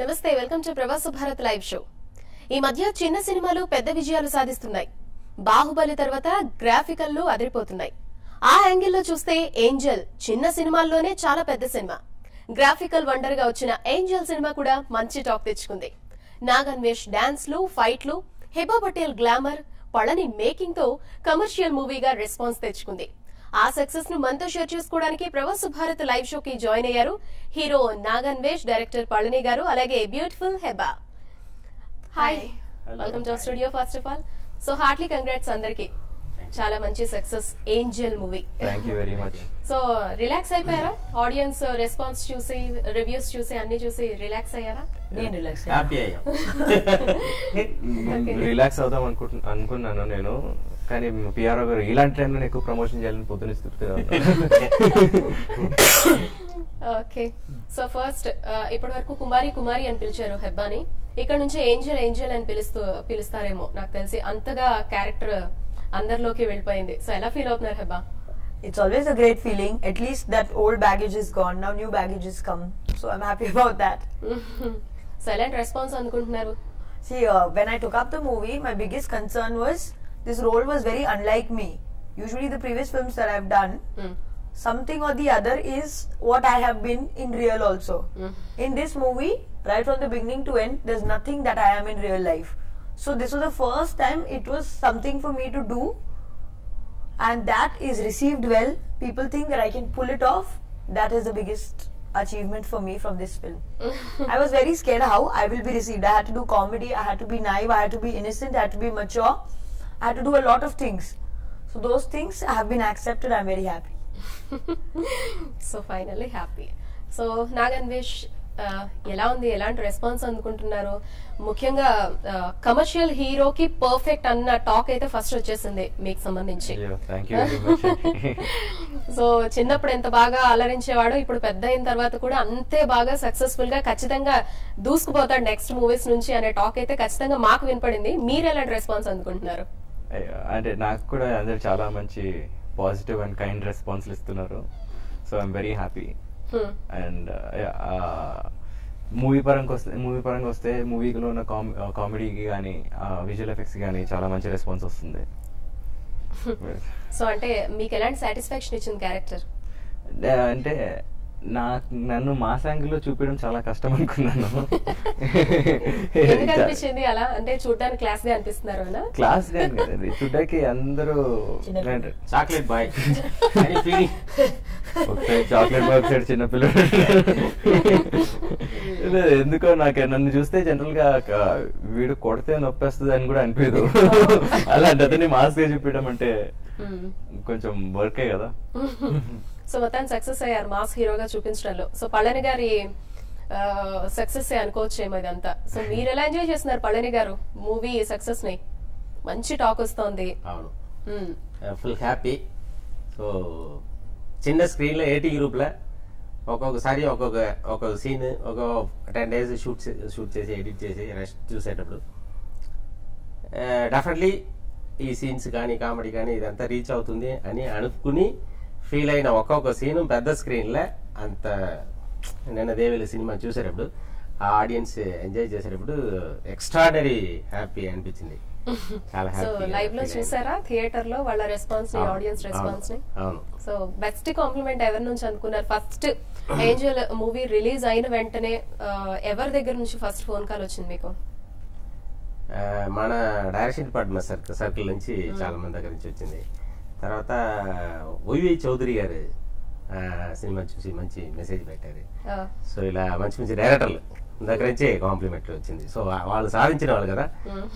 నమస్తే, welcome to ప్రవాస Bharat live show. ఈ మధ్య చిన్న సినిమాలు పెద్ద విజయాలు సాధిస్తున్నాయి. బాహుబలి తర్వాత గ్రాఫికల్లు అదిరిపోతున్నాయి. ఆ యాంగిల్లో చూస్తే ఏంజల్ చిన్న సినిమాల్లోనే చాలా పెద్ద సినిమా. గ్రాఫికల్ వండర్ గా వచ్చిన ఏంజల్ సినిమా కూడా మంచి టాక్ తెచ్చుకుంది. నాగా అన్వేష్ డాన్స్లు, ఫైట్లు, హెబా పటేల్ గ్లామర్, పళని మేకింగ్ తో కమర్షియల్ మూవీగా రెస్పాన్స్ తెచ్చుకుంది. ఆ సక్సెస్ ను మనతో షేర్ చేసుకోవడానికి ప్రవాస భారత్ లైవ్ షోకి జాయిన్ అయ్యారు హీరో నాగా అన్వేష్, డైరెక్టర్ పళని గారు, అలాగే beautiful Hebah. Hi, welcome to studio. First of all so heartily congrats అందరికి, చాలా మంచి success angel movie. Thank you very much. So relax అయిపోయారా? ఆడియన్స్ రెస్పాన్స్ చూసి, రివ్యూస్ చూసి, అన్ని చూసి రిలాక్స్ అయ్యారా? నేను రిలాక్స్ అయ్యా, హ్యాపీ అయ్యా. రిలాక్స్ అవుదాం అనుకున్నాను నేను, కానీ పిఆర్ఓ గారు ఇలాంటి టైంలో ఎక్కువ ప్రమోషన్ చేయాలని పొద్దున ఓకే. సో ఫస్ట్ ఇప్పటి వరకు కుమారి కుమారి అని పిలిచారు హెబ్బాని, ఇక్కడ నుంచి ఏంజల్ ఏంజల్ అని పిలుస్తారేమో నాకు తెలిసి, అంతగా క్యారెక్టర్ అందరిలోకి వెళ్ళిపోయింది. సో ఎలా ఫీల్ అవుతున్నారు Hebah? It's always a great feeling. At least that old baggage is gone. Now new baggage has come. So I'm happy about that. Silent response anukuntunnaru. See, when I took up the movie, my biggest concern was this role was very unlike me. Usually the previous films that I've done, something or the other is what I have been in real also. In this movie, right from the beginning to end, there's nothing that I am in real life. So this was the first time it was something for me to do. And that is received well. People think that I can pull it off. That is the biggest achievement for me from this film. I was very scared how I will be received. I had to do comedy, I had to be naive, I had to be innocent, I had to be mature, I had to do a lot of things. So those things have been accepted. I'm very happy. So finally happy. So Naga Anvesh, ఎలా ఉంది, ఎలాంటి response అనుకుంటున్నారు? ముఖ్యంగా commercial హీరోకి perfect అన్న talk అయితే first వచ్చేసింది మీకు సంబంధించి. సో చిన్నప్పుడు ఎంత బాగా అలరించేవాడు, ఇప్పుడు పెద్ద అయిన తర్వాత కూడా అంతే బాగా సక్సెస్ఫుల్ గా ఖచ్చితంగా దూసుకుపోతాడు నెక్స్ట్ మూవీస్ నుంచి అనే టాక్ అయితే ఖచ్చితంగా మాకు వినపడింది. మీరు ఎలాంటి రెస్పాన్స్ అనుకుంటున్నారు? అంటే నాకు కూడా అందరు చాలా మంచి పాజిటివ్ అండ్ కైండ్ రెస్పాన్స్లు ఇస్తున్నారు. So I'm very happy. And movie పరంగా వస్తే మూవీలో ఉన్న కామెడీకి కానీ విజువల్ ఎఫెక్ట్స్ కానీ చాలా మంచి రెస్పాన్స్ వస్తుంది. సో అంటే మీకు ఎలాంటి సాటిస్ఫాక్షన్ ఇచ్చింది క్యారెక్టర్? అంటే నన్ను మా యాంగిల్ లో చూపించడం చాలా కష్టం అనుకున్నాను. క్లాస్ డే కదండి, చూడ్డానికి అందరూ chocolate boy, chocolate boy side చిన్నపిల్లలు. ఎందుకో నాకు నన్ను చూస్తే జనరల్ గా వీడు కొడితే నొప్పి వస్తుంది అని కూడా అనిపించదు. అలాంటి అతన్ని మాస్ గా చూపించడం అంటే కొంచెం వర్కే కదా. సో మొత్తాన్ని సక్సెస్ అయ్యారు మాస్ హీరోగా చూపించడంలో. సో పళని గారి సక్సెస్ అనుకోవచ్చేమో ఇదంతా. సో మీరు ఎలా ఎంజాయ్ చేస్తున్నారు పళని గారు మూవీ సక్సెస్ ని? మంచి టాక్ వస్తుంది. Full happy. సో చిన్న స్క్రీన్ లో ఏటీ గ్రూప్ లో ఒక్కొక్కసారి ఒక్కొక్క సీన్ ఒక 10 days షూట్ చేసి ఎడిట్ చేసి రెస్ట్ చూసేటప్పుడు డెఫినెట్లీ ఈ సీన్స్ కానీ కామెడీ కానీ ఇదంతా రీచ్ అవుతుంది అని అనుకుని ఫీల్ అయిన ఒక్కొక్క సీను పెద్ద స్క్రీన్లో అంత నిన్న దేవిల సినిమా చూసేటప్పుడు ఆ ఆడియన్స్ ఎంజాయ్ చేసేటప్పుడు ఎక్స్ట్రాడనరీ హ్యాపీ అనిపించింది. చాలా హ్యాపీ. లైవ్ లో చూసారా థియేటర్ లో వాళ్ళ రెస్పాన్స్ ని, ఆడియన్స్ రెస్పాన్స్ ని? సో బెస్ట్ కాంప్లిమెంట్ ఎవరి నుంచి అనుకున్నారు? ఫస్ట్ ఏంజల్ మూవీ రిలీజ్ అయిన వెంటనే ఎవరి దగ్గర నుంచి ఫస్ట్ ఫోన్ కాల్ వచ్చింది మీకు? మన డైరెక్షన్ డిపార్ట్మెంట్ సర్కిల్ నుంచి చాలా మంది దగ్గర నుంచి వచ్చింది. తర్వాత వైవి చౌదరి గారు సినిమా చూసి మంచి మెసేజ్ పెట్టారు. సో ఇలా మంచి మంచి డైరెక్టర్లు దగ్గర నుంచి కాంప్లిమెంట్ వచ్చింది. సో వాళ్ళు సాధించిన వాళ్ళు కదా,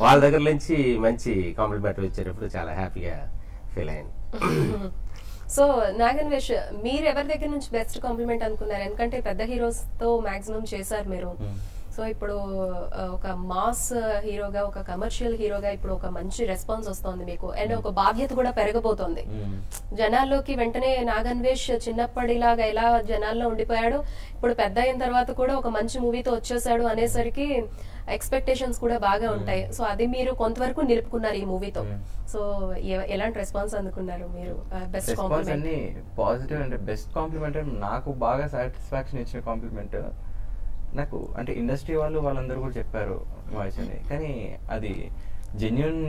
వాళ్ళ దగ్గర నుంచి మంచి కాంప్లిమెంట్ వచ్చేటప్పుడు చాలా హ్యాపీగా ఫీల్ అయ్యాను. సో నాగా అన్వేష్, మీరు ఎవరి దగ్గర నుంచి బెస్ట్ కాంప్లిమెంట్ అనుకున్నారు? ఎందుకంటే పెద్ద హీరోస్ తో మాక్సిమం చేశారు మీరు. సో ఇప్పుడు ఒక మాస్ హీరోగా, ఒక కమర్షియల్ హీరోగా ఇప్పుడు ఒక మంచి రెస్పాన్స్ వస్తుంది మీకు, అండ్ ఒక బాధ్యత కూడా పెరగబోతోంది జనాల్లోకి. వెంటనే నాగా అన్వేష్ చిన్నప్పటిలాగా ఎలా జనాల్లో ఉండిపోయాడు, ఇప్పుడు పెద్ద అయిన తర్వాత కూడా ఒక మంచి మూవీతో వచ్చేసాడు అనేసరికి ఎక్స్పెక్టేషన్స్ కూడా బాగా ఉంటాయి. సో అది మీరు కొంతవరకు నిలుపుకున్నారు ఈ మూవీతో. సో ఎలాంటి రెస్పాన్స్ అందుకున్నారు మీరు? బెస్ట్ కాంప్లిమెంట్, పాజిటివ్ అంటే బెస్ట్ కాంప్లిమెంట్ నాకు బాగా సాటిస్ఫాక్షన్ ఇచ్చిన కాంప్లిమెంట్ నాకు అంటే ఇండస్ట్రీ వాళ్ళు వాళ్ళందరూ కూడా చెప్పారు వాయిస్ అని, కానీ అది జెన్యున్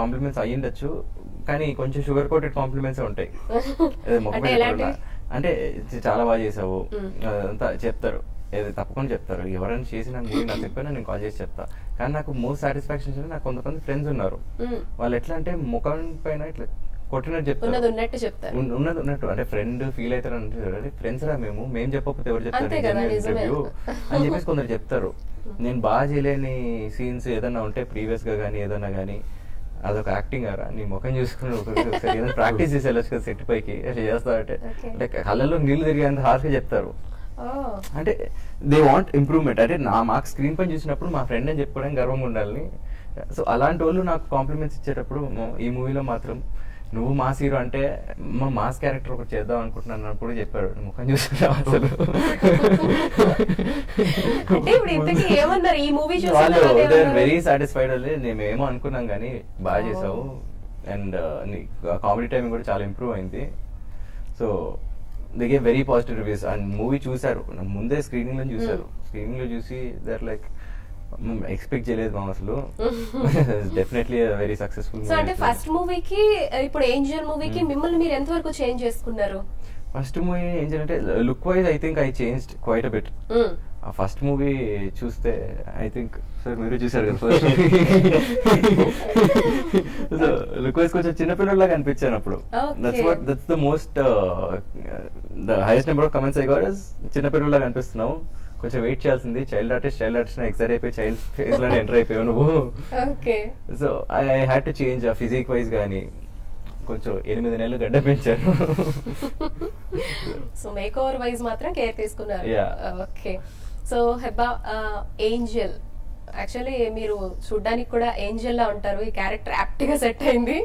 కాంప్లిమెంట్స్ అయ్యిండొచ్చు, కానీ కొంచెం షుగర్ కోటెడ్ కాంప్లిమెంట్స్ ఉంటాయి. అంటే చాలా బాగా చేసావు అంతా చెప్తారు, ఏది తప్పకుండా చెప్తారు. ఎవరైనా చేసినా నాకు చెప్పినా నేను కాల్ చేసి చెప్తా. కానీ నాకు మోస్ట్ సాటిస్ఫాక్షన్ నాకు కొంతమంది ఫ్రెండ్స్ ఉన్నారు, వాళ్ళు ఎట్లా అంటే ముఖం పైన ఇట్లా కొట్టినట్టు చెప్తారు, ఉన్నది ఉన్నట్టు. అంటే ఫ్రెండ్ ఫీల్ అవుతారు అంటే ఫ్రెండ్స్ రా మేము, మేము చెప్పకపోతే ఎవరు చెప్తారు అని చెప్పేసి కొందరు చెప్తారు. నేను బాగా చేయలేని సీన్స్ ఏదన్నా ఉంటే ప్రీవియస్ గా కానీ ఏదన్నా కానీ అదొక యాక్టింగ్ అరా, నీ ముఖం చూసుకుని ప్రాక్టీస్ చేసి వెళ్ళొచ్చు కదా సెట్ పైకి చేస్తా అంటే, అంటే కళ్ళలో నీళ్లు తిరిగేంత హార్ష్గా చెప్తారు. అంటే దే వాంట్ ఇంప్రూవ్మెంట్. అంటే నా మాకు స్క్రీన్ పైన చూసినప్పుడు మా ఫ్రెండ్ అని చెప్పుకోవడానికి గర్వంగా ఉండాలని. సో అలాంటి వాళ్ళు నాకు కాంప్లిమెంట్స్ ఇచ్చేటప్పుడు ఈ మూవీలో మాత్రం నువ్వు మాస్ హీరో అంటే మా మాస్ క్యారెక్టర్ ఒకటి చేద్దాం అనుకుంటున్నాను అన్నప్పుడు చెప్పాడు, ముఖం చూసుకుంటావు అసలు. వెరీ సాటిస్ఫైడ్ అది, మేము ఏమో అనుకున్నాం కానీ బాగా చేసావు అండ్ కామెడీ టైమింగ్ కూడా చాలా ఇంప్రూవ్ అయింది. So they gave very positive reviews. And movie చూసారు ముందే స్క్రీనింగ్ లో చూసారు, స్క్రీనింగ్ లో చూసి దర్ లైక్ ఎక్స్పెక్ట్ చేయలేదు మా అసలు. Definitely very successful. సో అంటే ఫస్ట్ మూవీకి ఇప్పుడు ఏంజల్ మూవీకి మిమ్మల్ని మీరు ఎంతవరకు చేంజ్ చేసుకున్నారు? ఫస్ట్ మూవీ ఏంజల్ అంటే look wise I think I changed quite a bit. ఆ ఫస్ట్ మూవీ చూస్తే ఐ థింక్ సార్ మీరు చూసారు కదా ఫస్ట్ లుక్ వైజ్ కొంచెం చిన్నపిల్లలాగా అనిపించాను అప్పుడు. That's the most the highest number of comments I got is చిన్నపిల్లలాగా అనిపిస్తున్నావు, కొంచెం వెయిట్ చేయాల్సింది, చైల్డ్ ఆర్టిస్ట్ ఎక్సైజ్ అయిపోయి చైల్డ్ ఫేజ్ లో ఎంటర్ అయిపోయావు నువ్వు. So I had to change ఆ ఫిజిక్ వైజ్ గానీ, కొంచెం 8 నెలలు గడ్డ పెంచాను. సో మేక్ ఓవర్ వైజ్ మాత్రం కేర్ తీసుకున్నారు. Okay. So Hebah angel actually మీరు చూడ్డానికి కూడా ఏంజల్ లా ఉంటారు, ఈ క్యారెక్టర్ యాప్ట్ గా సెట్ అయింది.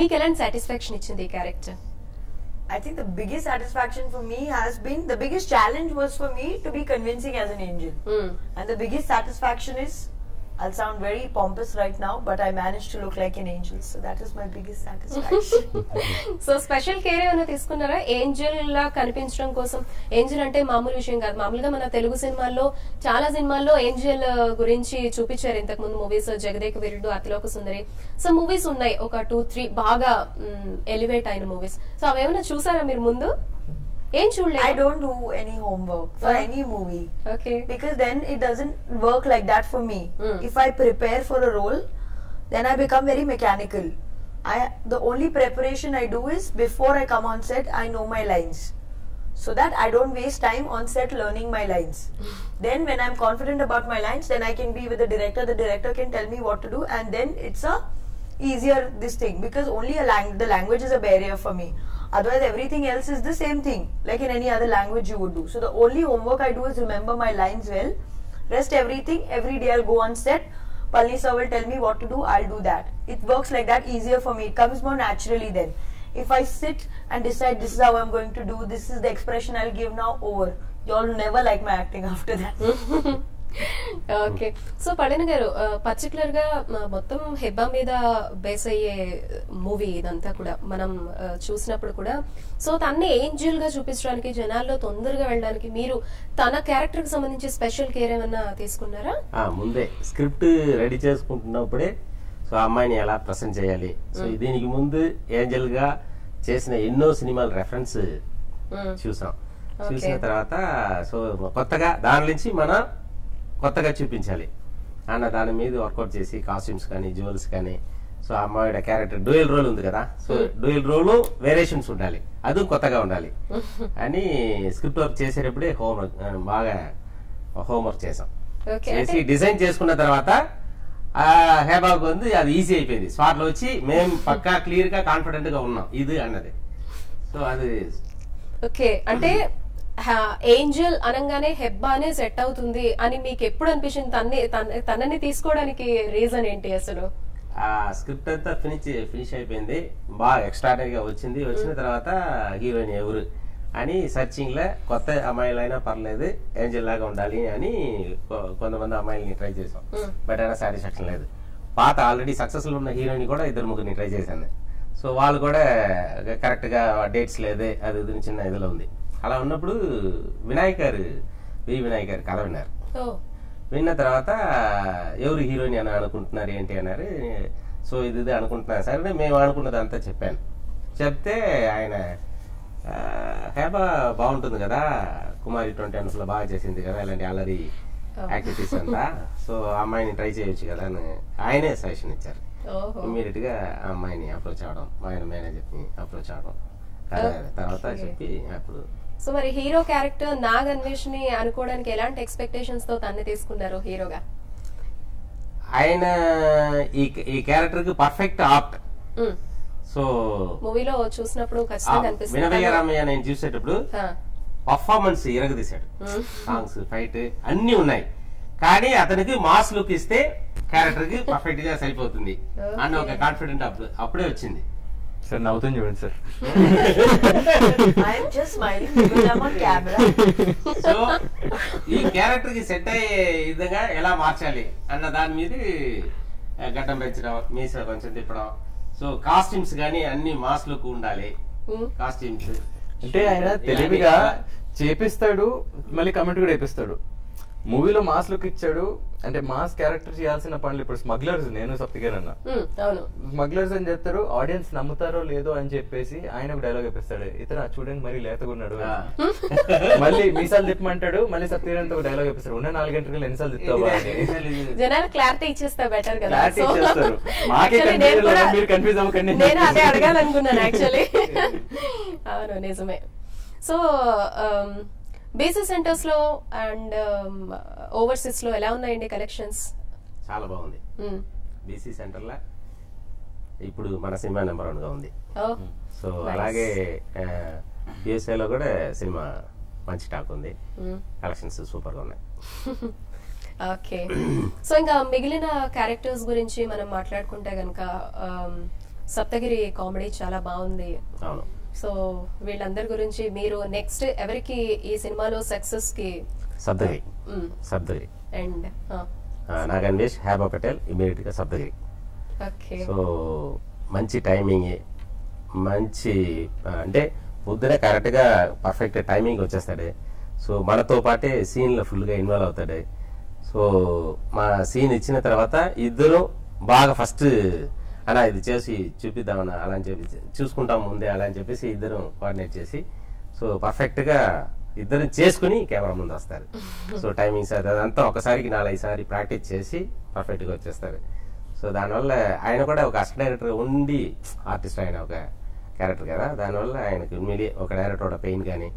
మీకు ఎలాంటి సాటిస్ఫాక్షన్ ఇచ్చింది ఈ character? I think the biggest satisfaction for me has been, the biggest challenge was for me to be convincing as an angel. And the biggest satisfaction is, I'll sound very pompous right now, but I managed to look like an angel. So that is my biggest satisfaction. So special care ఏమైనా తీసుకున్నారా Angel లా కనిపించడం కోసం? Angel అంటే మామూలు విషయం కాదు. మామూలుగా మన తెలుగు సినిమాల్లో చాలా సినిమాల్లో ఏంజల్ గురించి చూపించారు ఇంతకు ముందు movies, Jagadeka Veerudu, Athiloka Sundari. So movies ఉన్నాయి ఒక 2-3 బాగా ఎలివేట్ అయిన మూవీస్. సో అవేమైనా చూసారా మీరు ముందు? I don't do any homework for any movie. Okay. Because then it doesn't work like that for me. If I prepare for a role, then I become very mechanical. The only preparation I do is before I come on set, I know my lines. So that I don't waste time on set learning my lines. Then when I'm confident about my lines, then I can be with the director. The director can tell me what to do, and then it's a easier this thing, because only the language is a barrier for me. Otherwise, everything else is the same thing, like in any other language you would do. So the only homework I do is remember my lines well. Rest everything, every day I'll go on set. Palni sir will tell me what to do, I'll do that. It works like that, easier for me. It comes more naturally then. If I sit and decide this is how I'm going to do, this is the expression I'll give now, over. Y'all never like my acting after that. Okay. So Palani garu particular గా మొత్తం హెబ్బా మీద base అయ్యే movie ఇదంతా కూడా మనం చూసినప్పుడు కూడా, so తన్ని ఏంజల్ గా చూపించడానికి, జనాల్లో తొందరగా వెళ్ళడానికి మీరు తన క్యారెక్టర్ కి సంబంధించి స్పెషల్ కేర్ ఏమన్నా తీసుకున్నారా? ముందే స్క్రిప్ట్ రెడీ చేసుకుంటున్నప్పుడే సో అమ్మాయిని ఎలా ప్రెసెంట్ చేయాలి. సో దీనికి ముందు ఏంజల్ గా చేసిన ఎన్నో సినిమాలు రెఫరెన్స్ చూసాం. చూసిన తర్వాత సో కొత్తగా దాని నుంచి మనం కొత్తగా చూపించాలి అన్న దాని మీద వర్కౌట్ చేసి కాస్ట్యూమ్స్ కానీ జ్యువెల్స్ కానీ. సో అమ్మాయి క్యారెక్టర్ డ్యూయల్ రోల్ ఉంది కదా, సో డ్యూయల్ రోల్ వేరియేషన్స్ ఉండాలి, అది కొత్తగా ఉండాలి అని స్క్రిప్ట్ వర్క్ చేసేటప్పుడే బాగా హోంవర్క్ చేసాం. చేసి డిజైన్ చేసుకున్న తర్వాత హేబాబు ఉంది అది ఈజీ అయిపోయింది. స్పాట్లో వచ్చి మేము పక్కా క్లియర్ గా కాన్ఫిడెంట్ గా ఉన్నాం ఇది అన్నది. సో అది ఓకే. అంటే ఏంజల్ అనగానే హెబ్బానే సెట్ అవుతుంది అని మీకు ఎప్పుడు అనిపించింది? తనని తీసుకోవడానికి రీజన్ ఏంటి అసలు? ఆ స్క్రిప్ట్ అంతా ఫినిష్ అయిపోయింది, బాగా ఎక్స్ట్రాడనరీ గా వచ్చింది. వచ్చిన తర్వాత హీరోయిన్ ఎవరు అని సర్చింగ్ లో కొత్త అమ్మాయిలైనా పర్లేదు ఏంజల్ లాగా ఉండాలి అని కొంతమంది అమ్మాయిలని ట్రై చేసాం. బట్ అయినా సాటిస్ఫాక్షన్ లేదు. పాత ఆల్రెడీ సక్సెస్ఫుల్ ఉన్న హీరోయిన్ కూడా 2-3 ట్రై చేశాను. సో వాళ్ళు కూడా కరెక్ట్ గా డేట్స్ లేదు, అది చిన్న ఇదిలో ఉంది. అలా ఉన్నప్పుడు వినాయకర్ వినాయకర్ కళ విన్నారు. విన్న తర్వాత ఎవరు హీరోయిన్ అని అనుకుంటున్నారు ఏంటి అన్నారు. సో ఇది అనుకుంటున్నాను సార్, మేము అనుకున్నదంతా చెప్పాను. చెప్తే ఆయన హేబా బాగుంటుంది కదా, కుమారి 20 అవర్స్లో బాగా చేసింది కదా, ఇలాంటి అల్లరి యాక్టివిటీస్ అంతా, సో అమ్మాయిని ట్రై చేయొచ్చు కదా అని ఆయనే సజెషన్ ఇచ్చారు. ఇమ్మీడియట్గా ఆ అమ్మాయిని అప్రోచ్ అవడం, ఆయన మేనేజర్ని అప్రోచ్ అవడం, తర్వాత చెప్పి అప్పుడు. సో మరి హీరో క్యారెక్టర్ నాగా అన్వేష్ ని అనుకోవడానికి ఎలాంటి ఎక్స్పెక్టేషన్స్ తో తన్నే తీసుకున్నారు హీరోగా? ఆయన ఈ క్యారెక్టర్ కి పర్ఫెక్ట్ ఆప్ట్. సో మూవీలో చూసినప్పుడు ఖచ్చితంగా అనిపిస్తుంది. వినయరామయ్య నేను చూసేటప్పుడు పర్ఫార్మెన్స్ ఇరగదీశాడు, సాంగ్స్ ఫైట్ అన్ని ఉన్నాయి, కానీ అతనికి మాస్ లుక్ ఇస్తే క్యారెక్టర్ కి పర్ఫెక్ట్ గా సరిపోతుంది అని ఒక కాన్ఫిడెంట్ అప్పుడే వచ్చింది. సార్ నవ్వుతుంది చూడండి సార్. సో ఈ క్యారెక్టర్ కి సెట్ అయ్యే విధంగా ఎలా మార్చాలి అన్న దాని మీద గడ్డం పెంచడం, మీస కొంచెం తిప్పడం, సో కాస్ట్యూమ్స్ గానీ అన్ని మాస్ లుక్ ఉండాలి. కాస్ట్యూమ్స్ అంటే ఆయన తెలివిగా చేపిస్తాడు, మళ్ళీ కమెంట్ కూడా వేపిస్తాడు. మూవీలో మాస్ లుక్ ఇచ్చాడు అంటే మాస్ క్యారెక్టర్ చేయాల్సిన పనులు. ఇప్పుడు స్మగ్లర్స్, నేను సప్తగిరి అన్న స్మగ్లర్స్ అని చెప్తారు, ఆడియన్స్ నమ్ముతారో లేదో అని చెప్పేసి ఆయన ఒక డైలాగ్ ఇప్పిస్తాడు, ఇతను చూడండి మరీ లేతగున్నాడు. మళ్ళీ మీసాలు తిప్పమంటాడు, మళ్ళీ సప్తగిరి అంత ఒక డైలాగ్ ఇప్పిస్తాడు, ఉన్న 4 గంటలు ఎన్నిసార్లు తిప్పారు. క్లారిటీ ఇచ్చేస్తారు, మాకే కన్ఫ్యూజ్ అవ్వకండి. అవును నిజమే. సో బేసిక్ సెంటర్స్ లో అండ్ ఓవర్సీస్ లో ఎలా ఉన్నాయండి కలెక్షన్స్? చాలా బాగుంది. బీసీ సెంటర్ లా ఇప్పుడు మన సినిమా #1గా ఉంది. సో అలాగే యూఎస్ఏ లో కూడా సినిమా మంచి టాక్ ఉంది, కలెక్షన్స్ సూపర్ గా ఉన్నాయి. ఓకే, సో ఇంకా మిగిలిన క్యారెక్టర్స్ గురించి మనం మాట్లాడుకుంటే గనక సప్తగిరి కామెడీ చాలా బాగుంది. అవును. సో వీళ్ళందరి గురించి మీరు నెక్స్ట్ ఎవరికి ఈ సినిమాలో సక్సెస్ కి? సప్తగిరి అండ్ నాగా అన్వేష్, హేబా పటేల్ ఇమీడియట్ గా సప్తగిరి. సో మంచి టైమింగ్, మంచి అంటే పొద్దున కరెక్ట్ గా పర్ఫెక్ట్ టైమింగ్ వచ్చేస్తాడు. సో మనతో పాటే సీన్ లో ఫుల్ గా ఇన్వాల్వ్ అవుతాడు. సో మా సీన్ ఇచ్చిన తర్వాత ఇద్దరు బాగా ఫస్ట్ అలా ఇది చేసి చూపిద్దామన్నా అలా అని చెప్పి చూసుకుంటాం ముందే అలా అని చెప్పేసి ఇద్దరు కోఆర్డినేట్ చేసి సో పర్ఫెక్ట్ గా ఇద్దరు చేసుకుని కెమెరా ముందు వస్తారు. సో టైమింగ్స్ అదంతా ఒకసారికి 4-5 సార్లు ప్రాక్టీస్ చేసి పర్ఫెక్ట్ గా వచ్చేస్తారు. సో దానివల్ల ఆయన కూడా ఒక అసిస్టెంట్ డైరెక్టర్ ఉండి ఆర్టిస్ట్ ఆయన ఒక క్యారెక్టర్ కదా, దానివల్ల ఆయనకు మీడియా ఒక డైరెక్టర్ పెయిన్ కానీ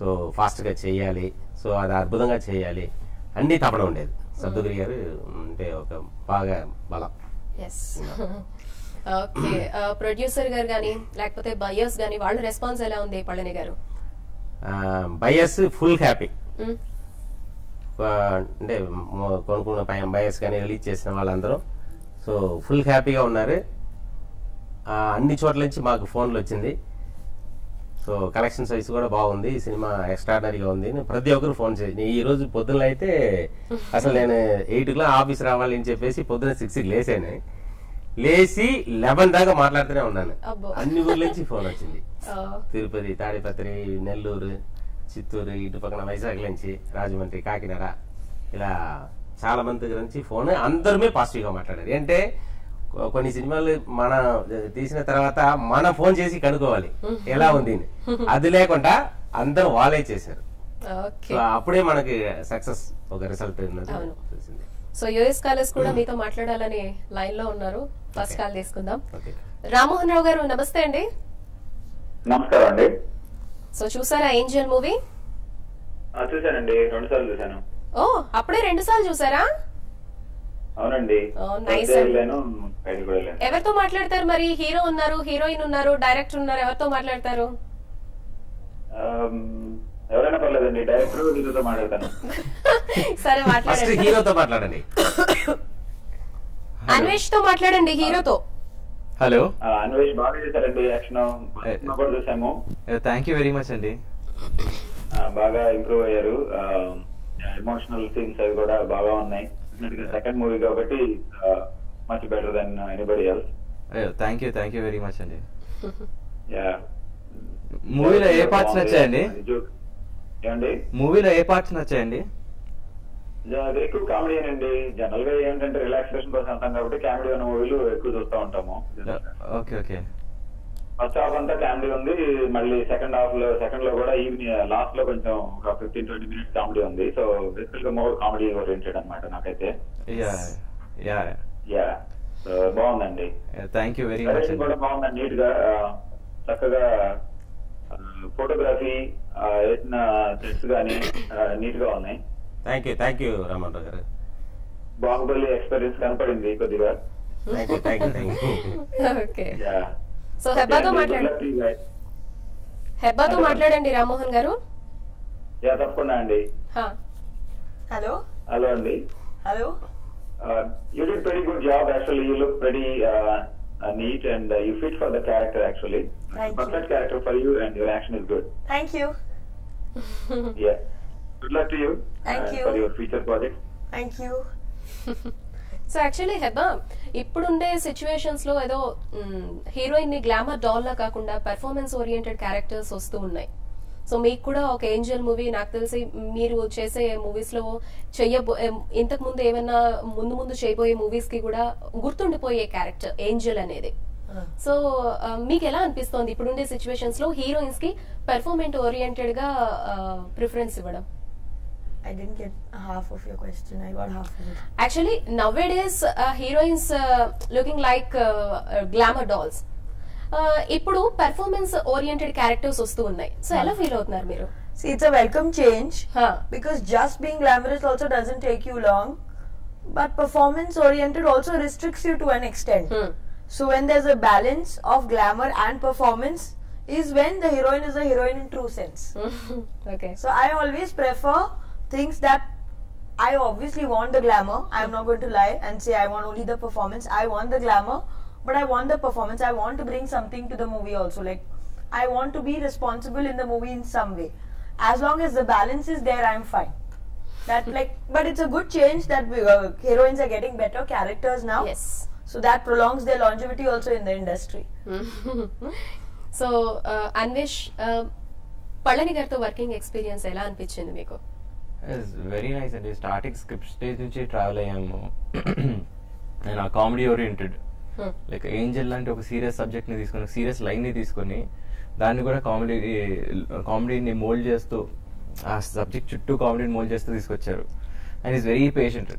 సో ఫాస్ట్ గా చేయాలి, సో అది అద్భుతంగా చేయాలి అన్ని తపన ఉండేది. సప్తగిరి గారు అంటే ఒక బాగా బలం. ఓకే, ప్రొడ్యూసర్ గారు కానీ లేకపోతే బయర్స్ కానీ వాళ్ళ రెస్పాన్స్ ఎలా ఉంది Palani garu? Buyers full happy. అంటే కొనుక్కున్న బయర్స్ కానీ రిలీజ్ చేసిన వాళ్ళందరూ సో ఫుల్ హ్యాపీగా ఉన్నారు. అన్ని చోట్ల నుంచి మాకు ఫోన్లు వచ్చింది. సో కలెక్షన్ సైజ్ కూడా బాగుంది, సినిమా ఎక్స్ట్రాడనరీగా ఉంది ప్రతి ఒక్కరు ఫోన్ చేసి. ఈ రోజు పొద్దున అయితే అసలు నేను 8 గంటలకు ఆఫీస్ రావాలి అని చెప్పేసి పొద్దున 6కి లేసాను, లేచి 11 దాకా మాట్లాడుతూనే ఉన్నాను. అన్ని ఊర్ల నుంచి ఫోన్ వచ్చింది, తిరుపతి, తాడిపత్రి, నెల్లూరు, చిత్తూరు, ఇటు పక్కన వైజాగ్ నుంచి, రాజమండ్రి, కాకినాడ, ఇలా చాలా మంది దగ్గర నుంచి ఫోన్. అందరూ పాజిటివ్ గా మాట్లాడారు. అంటే కొన్ని సినిమాలు మన తీసిన తర్వాత మనం ఫోన్ చేసి కనుక్కోవాలి ఎలా ఉంది, అది లేకుండా అందరూ వాళ్ళే చేశారు. అప్పుడే మనకి సక్సెస్ ఒక రిజల్ట్ తెలిసింది. సో యూఎస్ కాలర్స్ కూడా మీతో మాట్లాడాలని లైన్ లో ఉన్నారు. ఫస్ట్ కాల్ తీసుకుందాం. రామ్మోహన్ రావు గారు నమస్తే అండి. నమస్కారం అండి. సో చూసారా ఏంజల్ మూవీ? చూసానండి, 2 సార్లు చూసాను. ఓ అప్పుడే 2 సార్లు చూసారా? అవునండి. ఎవరితో మాట్లాడతారు మరి? హీరో ఉన్నారు, హీరోయిన్ ఉన్నారు, డైరెక్టర్ ఉన్నారు, ఎవరితో మాట్లాడతారు? ఎవరైనా పర్లేదండి, డైరెక్టర్ హీరోతో మాట్లాడతాను. సరే మాట్లాడండి, హీరోతో మాట్లాడండి. అన్వేష్ తో మాట్లాడండి, హీరోతో. హలో అన్వేష్, బాగా చేశారండి యాక్షన్ కూడా చూసాము. థ్యాంక్ యూ వెరీ మచ్ అండి, బాగా ఇంప్రూవ్ అయ్యారు. ఎమోషనల్ సీన్స్ అవి కూడా బాగా ఉన్నాయి. సెకండ్ మూవీ కాబట్టి much better than anybody else. Thank you very much అండి. మూవీలో ఏ పార్ట్స్ నచ్చాయండి? ఏమండి మూవీలో ఏ పార్ట్స్ నచ్చాయండి? అది ఎక్కువ కామెడీ అండి. జనరల్ గా ఏంటంటే రిలాక్సేషన్ కోసం అంటాం కాబట్టి కామెడీ అనే మూవీలు ఎక్కువ చూస్తూ ఉంటాము. Okay okay. ఫస్ట్ హాఫ్ అంతా కామెడీ ఉంది, మళ్ళీ సెకండ్ హాఫ్ లో కూడా ఈవినింగ్ లాస్ట్ లో కొంచెం ఒక 15-20 minutes కామెడీ ఉంది. సో బేసికల్ గా మోర్ కామెడీ ఓరియంటెడ్ అన్నమాట నాకైతే. యా యా యా బాగుందండి. Thank you very much. కూడా బాగుందండి, నీట్ గా చక్కగా ఫోటోగ్రఫీ వేసిన సెట్స్ గానీ నీట్ గా ఉన్నాయి. Thank you thank you Raman garu. Baahubali experience కనపడింది కొద్దిగా. Thank you thank you thank you. Okay yeah. So Hebah తో మాట్లాడండి, హెబ్బా తో మాట్లాడండి రామోహన్ గారు. యా తప్పకుండా అండి. హా హలో హలో అండి. Hello. You did pretty good job actually. You look pretty neat and you fit for the character actually. Thank perfect you. Character for you, and your action is good. Thank you. Yeah. Good luck to you. Thank you for your future project. Thank you. So actually Hebah, ఇప్పుడుండే situations లో ఏదో heroine ని glamour doll లా కాకుండా performance oriented characters వస్తూ ఉన్నాయి. So మీకు కూడా ఒక ఏంజల్ మూవీ నాకు తెలిసి మీరు చేసే మూవీస్ లో ఇంతకు ముందు ఏమైనా ముందు చేయబోయే మూవీస్ కి కూడా గుర్తుండిపోయే క్యారెక్టర్ ఏంజల్ అనేది. సో మీకు ఎలా అనిపిస్తోంది ఇప్పుడుండే సిచ్యువేషన్స్ లో హీరోయిన్స్ కి పెర్ఫార్మెన్స్ ఓరియంటెడ్ గా ప్రిఫరెన్స్ ఇవ్వడం? I didn't get half of your question. I got half of it. Actually nowadays heroines looking like glamour dolls. ఇప్పుడు పెర్ఫార్మెన్స్ ఓరియంటెడ్ క్యారెక్టర్స్ వస్తూ ఉన్నాయి. సో ఎలా ఫీల్ అవుతున్నారు మీరు? See, it's a welcome change because just being glamorous also doesn't take you long, but performance oriented also restricts you to an extent. So when there's a balance of glamour and performance is when the heroine is a heroine in true sense. Okay. So I always prefer things that I obviously want the glamour. I'm not going to lie and say I want only the performance. I want the glamour, but I want the performance. I want to bring something to the movie also. Like I want to be responsible in the movie in some way. As long as the balance is there, I'm fine. That like, but it's a good change that heroines are getting better characters now. Yes. So that prolongs their longevity also in the industry. So Anvesh, Palani gartho working experience ela anpichindi meeku? It's very nice. And starting script stage nunchi travel ayyamu. And a comedy oriented. Like angel లాంటి ఒక serious subject ని తీసుకుని serious line ని తీసుకుని దాన్ని కూడా కామెడీని mould చేస్తూ ఆ సబ్జెక్ట్ చుట్టూ కామెడీని మోల్డ్ చేస్తూ తీసుకొచ్చారు. And is very patient.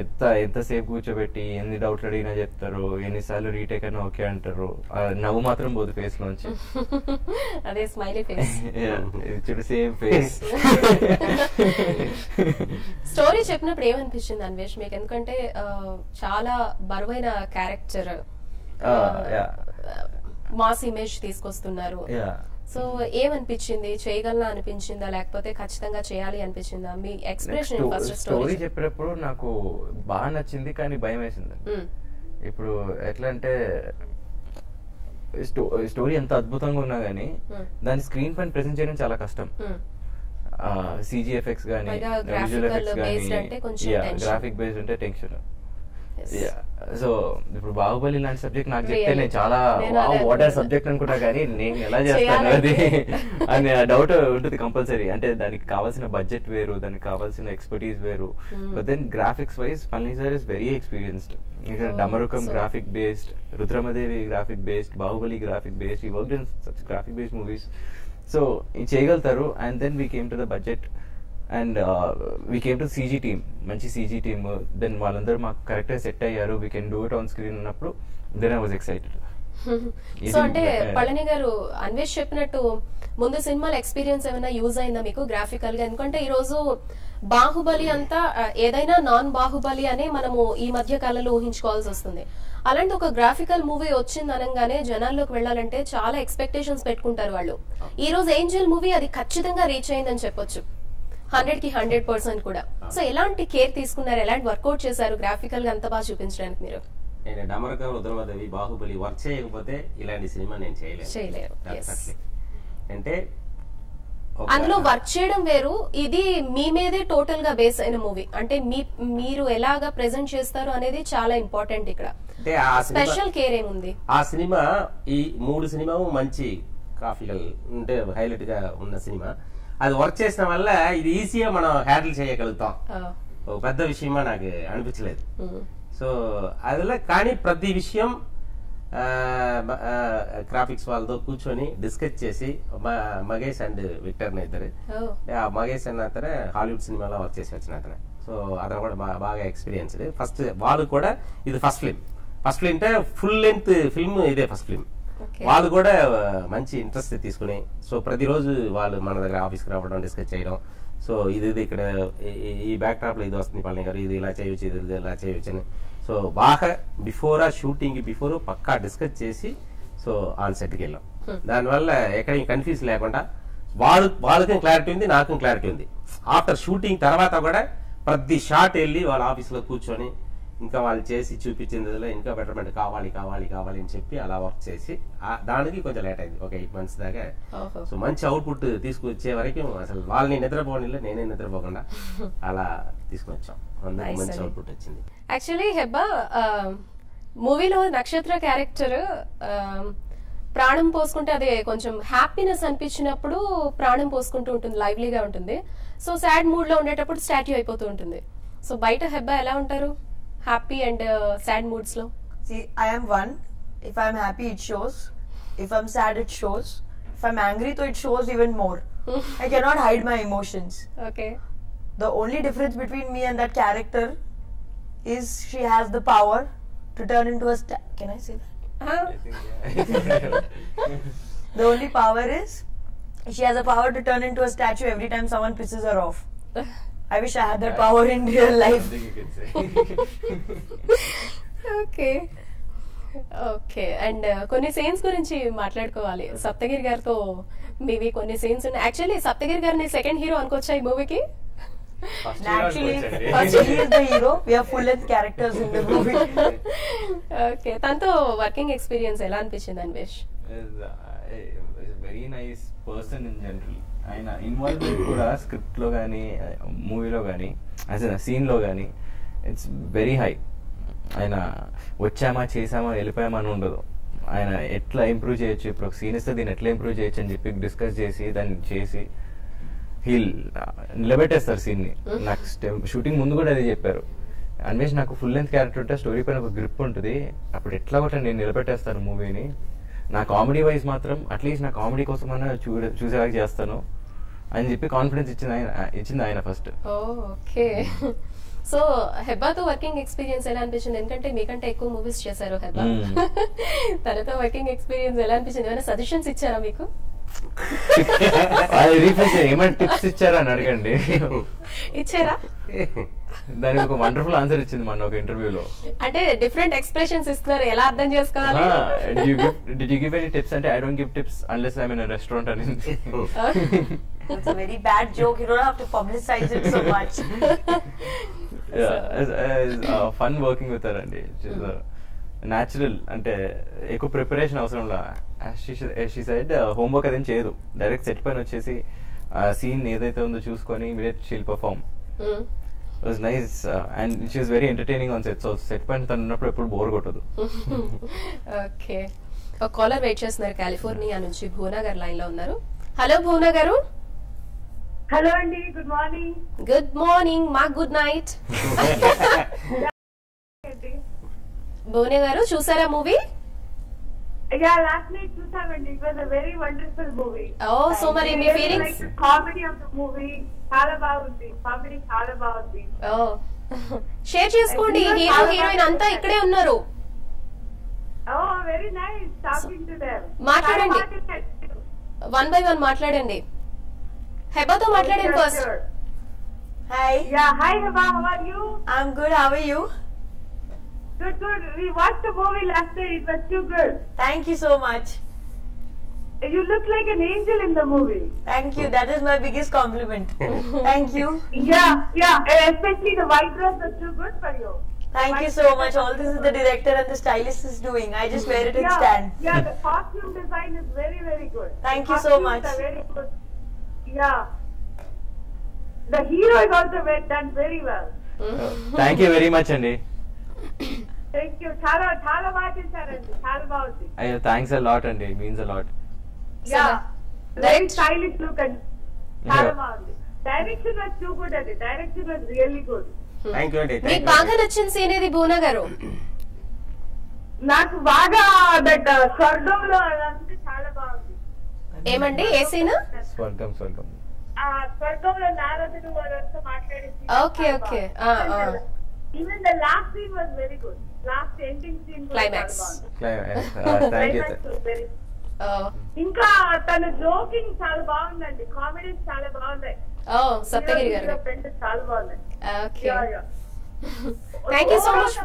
ఎంతసేపు కూర్చోబెట్టి ఎన్ని డౌట్లు అడిగినా చెప్తారు, ఎన్నిసార్లు రీటేక్ అయినా ఓకే అంటారు. నవ్వు మాత్రం పోదు ఫేస్ లోంచి. అదే స్మైలీ ఫేస్ చూడు, సేమ్ ఫేస్. స్టోరీ చెప్పినప్పుడు ఏమనిపిస్తుంది అన్వేష్ మీకు? ఎందుకంటే చాలా బరువైన క్యారెక్టర్, మాస్ ఇమేజ్ తీసుకొస్తున్నారు. సో ఏమనిపించింది? చేయగలనా అనిపించిందా లేకపోతే ఖచ్చితంగా చేయాలి అనిపించిందా? మీ ఎక్స్ప్రెషన్ ఫస్ట్ స్టోరీ చెప్పినప్పుడు నాకు బాగా నచ్చింది, కానీ భయం వేసింది. ఇప్పుడు ఎట్లా అంటే స్టోరీ ఎంత అద్భుతంగా ఉన్నా గానీ దాని స్క్రీన్ పైన ప్రెజెంట్ చేయడం చాలా కష్టం. సిజీ ఎఫెక్ట్స్ గానీ విజువల్ ఎఫెక్ట్స్ గానీ గ్రాఫిక్ బేస్డ్ ఉంటే టెన్షన్. సో ఇప్పుడు బాహుబలి ఇలాంటి సబ్జెక్ట్ నాకు చెప్తే నేను చాలా వాట్ ఆర్ సబ్జెక్ట్ అనుకున్నా, కానీ నేను ఎలా చేస్తాను అది అనే డౌట్ ఉంటుంది కంపల్సరీ. అంటే దానికి కావాల్సిన బడ్జెట్ వేరు, దానికి కావాల్సిన ఎక్స్పర్టీస్ వేరు. But then graphics wise Palani sir is very experienced. Damarukam graphic based, Rudhramadevi graphic based, Baahubali graphic based, ఈ worked in such graphic based movies. So ఇది చేయగలుగుతారు. And then we came to the budget and we came to CG team, manchi CG team. Then valandaru ma character set ayyaru, we can do it on screen annappudu then I was excited. So ante Palani garu Anvesh cheppinattu mundu cinema experience evaina use ayinda meeku graphical ga? endukante ee roju Baahubali అంతా ఏదైనా non Baahubali అనే మనము ఈ మధ్య కాలంలో ఊహించుకోవాల్సి వస్తుంది. అలాంటి ఒక గ్రాఫికల్ మూవీ వచ్చింది అనగానే జనాల్లోకి వెళ్ళాలంటే చాలా ఎక్స్పెక్టేషన్స్ పెట్టుకుంటారు వాళ్ళు. ఈ రోజు ఏంజల్ మూవీ అది ఖచ్చితంగా రీచ్ అయిందని చెప్పొచ్చు, 100% కూడా. సో ఎలాంటి కేర్ తీసుకున్నారు, ఎలాంటి వర్కౌట్ చేశారు గ్రాఫికల్ గా అంత బాగా చూపించడానికి మీరు? నేను డమరకం, రుద్రమదేవి, బాహుబలి వర్క్ చేయకపోతే ఇలాంటి సినిమా నేను చేయలేను. అంటే అందులో వర్క్ చేయడం వేరు, ఇది మీ మీదే టోటల్ గా బేస్ అయిన మూవీ. అంటే మీరు ఎలాగా ప్రెజెంట్ చేస్తారు అనేది చాలా ఇంపార్టెంట్ ఇక్కడ. స్పెషల్ కేర్ ఏముంది? ఆ సినిమా ఈ మూడు సినిమా మంచి గ్రాఫికల్ అంటే హైలైట్ గా ఉన్న సినిమా. అది వర్క్ చేసిన వల్ల ఇది ఈజీగా మనం హ్యాండిల్ చేయగలుగుతాం. ఒక పెద్ద విషయమా నాకు అనిపించలేదు. సో అదిలా కానీ ప్రతి విషయం గ్రాఫిక్స్ వాళ్ళతో కూర్చొని డిస్కస్ చేసి మగేష్ అండ్ విక్టర్ని ఇద్దరు, మగేష్ అన్న అతనే హాలీవుడ్ సినిమాలో వర్క్ చేసి వచ్చిన అతనే. సో అతను కూడా బాగా ఎక్స్పీరియన్స్డ్. ఫస్ట్ వాళ్ళు కూడా ఇది ఫస్ట్ ఫిల్మ్ అంటే ఫుల్ లెంత్ ఫిల్మ్ ఇదే ఫస్ట్ ఫిల్మ్. వాళ్ళు కూడా మంచి ఇంట్రెస్ట్ తీసుకుని సో ప్రతిరోజు వాళ్ళు మన దగ్గర ఆఫీస్కి రావడం, డిస్కస్ చేయడం. సో ఇది ఇక్కడ ఈ బ్యాక్ డ్రాప్లో ఇది వస్తుంది పళని గారు, ఇది ఇలా చేయవచ్చు, ఇది ఇలా చేయవచ్చు అని. సో బాగా బిఫోర్ ఆ షూటింగ్ బిఫోర్ పక్కా డిస్కస్ చేసి సో ఆన్ సెట్కి వెళ్ళాం. దానివల్ల ఎక్కడ కన్ఫ్యూజ్ లేకుండా వాళ్ళకి క్లారిటీ ఉంది, నాకు క్లారిటీ ఉంది. ఆఫ్టర్ షూటింగ్ తర్వాత కూడా ప్రతి షాట్ వెళ్ళి వాళ్ళ ఆఫీస్లో కూర్చొని ఇంకా వాళ్ళు చేసి చూపించింది ఇంకా బెటర్మెంట్ కావాలి అని చెప్పి అలా వర్క్ చేసి దానికి కొంచెం లేట్ అయింది, ఒక 8 months దాకా. సో మంచి అవుట్పుట్ తీసుకొచ్చే వరకు అసలు వాళ్ళని నిద్రపోవడం, నేనే నిద్రపోకుండా అలా తీసుకొచ్చాం. అందుకు మంచి అవుట్పుట్ వచ్చింది. యాక్చువల్లీ హెబ్బా మూవీలో నక్షత్ర క్యారెక్టర్ ప్రాణం పోసుకుంటే అదే కొంచెం హ్యాపీనెస్ అనిపించినప్పుడు ప్రాణం పోసుకుంటూ ఉంటుంది, లైవ్లీగా ఉంటుంది. సో సాడ్ మూడ్ లో ఉండేటప్పుడు స్టాట్యూ అయిపోతూ ఉంటుంది. సో బయట హెబ్బా ఎలా ఉంటారు? Happy and sad moods lo. See, I am one. If I am happy, it shows. If I am sad, it shows. If I am angry, so it shows even more. I cannot hide my emotions. Okay. The only difference between me and that character is she has the power to turn into a statue. Can I say that? Huh? I think yeah. The only power is she has the power to turn into a statue every time someone pisses her off. I wish I had that power in real life. Okay. Okay. And కొన్ని scenes గురించి మాట్లాడుకోవాలి. సప్తగిరి గారితో మీవి కొన్ని scenes ఉన్నాయి. Actually Saptagiri గారిని second hero అనుకోవచ్చా ఈ మూవీకి? ఓకే, తనతో వర్కింగ్ ఎక్స్పీరియన్స్ ఎలా అనిపించింది అన్వేష్? ఆయన ఇన్వాల్వ్మెంట్ కూడా స్క్రిప్ట్లో కానీ మూవీలో కానీ యాజ్ అ సీన్లో కానీ ఇట్స్ వెరీ హై. ఆయన వచ్చామా చేసామా వెళ్ళిపోయామా అని ఉండదు. ఆయన ఎట్లా ఇంప్రూవ్ చేయొచ్చు, ఇప్పుడు సీన్ ఇస్తే దీన్ని ఎట్లా ఇంప్రూవ్ చేయొచ్చు అని చెప్పి డిస్కస్ చేసి దాన్ని చేసి హీల్ నిలబెట్టేస్తారు సీన్ని. నాకు షూటింగ్ ముందు కూడా అదే చెప్పారు, అన్వేష్ నాకు ఫుల్ లెంత్ క్యారెక్టర్ ఉంటే స్టోరీ పైన ఒక గ్రిప్ ఉంటుంది, అప్పుడు ఎట్లా కూడా నేను నిలబెట్టేస్తాను మూవీని. నా కామెడీ వైజ్ మాత్రం అట్లీస్ట్ నా కామెడీ కోసం అన్న చూసేలాగా చేస్తాను అని చెప్పి కాన్ఫిడెన్స్ ఇచ్చింది ఆయన ఫస్ట్. ఓకే. సో హెబ్బాతో వర్కింగ్ ఎక్స్పీరియన్స్ ఎలా అనిపించింది? ఎందుకంటే మీకంటే ఎక్కువ మూవీస్ చేశారు హెబ్బా, తనతో వర్కింగ్ ఎక్స్పీరియన్స్ ఎలా అనిపించింది? ఏమైనా సజెషన్స్ ఇచ్చారా మీకు? ఏమైనా టిప్స్ ఇచ్చారా అని అడగండి. ఇచ్చారా? దానికి ఒక వండర్ఫుల్ ఆన్సర్ ఇచ్చింది మన ఒక ఇంటర్వ్యూలో. అంటే డిఫరెంట్ ఎక్స్ప్రెషన్స్ ఇస్తున్నారు, ఎలా అర్థం చేసుకోవాలి? Did you give any tips? అంటే I don't give tips unless I'm in a restaurant అని. It's a very bad joke. You don't have to publicize it so much. Yeah, it's fun working with her అండి. She's a natural, అంటే ఎక్కువ preparation అవసరం లా. She said homework అదేం చేయదు, direct set పైన వచ్చేసి scene ఏదైతే ఉందో చూసుకొని immediate she'll perform. It was nice and she was very entertaining on set. So set point thannapudu eppudu bore kottadu. Okay. A caller wait chestunnaru California nunchi Bhunagar line lo unnaru. Hello Bhunagaru. Hello andi, good morning. Good morning ma, good night. Bhunagaru chusara movie? Yeah, last night చూసామండి. It was a very wonderful movie. Oh, so many my feelings. Like the comedy of the movie. చాలా బాగుంది, comedy చాలా బాగుంది. ఓ share చేసుకోండి. Hero heroine అంతా ఇక్కడే ఉన్నారు. ఓ very nice talking to them. మాట్లాడండి, వన్ బై వన్ మాట్లాడండి. హెబాతో మాట్లాడండి first. Hi. Yeah hi Hebah, how are you? I am good, how are you? Good good. We watched the movie last night, it was so good. Thank you so much. You look like an angel in the movie. Thank you. That is my biggest compliment. Thank you. Yeah, yeah. Especially the white dress was so good for you. Thank you so much. All this is the director and the stylist is doing. I just wear it and stand. Yeah, the costume design is very, very good. Thank you so much. Very good. Yeah. The hero is also done very well. Thank you very much, Andy. Thank you. Thala baagindi Andy. Thala baagindi. Thanks a lot, Andy. It means a lot. Yeah, very stylish look and direction was too good అండి. Direction was really good. Thank you అండి. మీకు బాగా నచ్చిన scene ఏది బోనా గారు? నాకు బాగా that స్వర్గంలో అంటే చాలా బాగుంది. ఏమండి ఏ సీన్? స్వర్గం స్వర్గం ఆ స్వర్గంలో నారదుడు వరస మాట్లాడేసి ఓకే ఓకే ఆ ఆ even the last scene was very good. Last ending scene climax climax thank you sir. ఇంకా తన జోకింగ్ చాలా బాగుందండి. కామెడీ చాలా బాగుంది. ఓ సప్తగిరి గారు ఫ్రెండ్ చాలా బాగుంది. Okay thank you so much.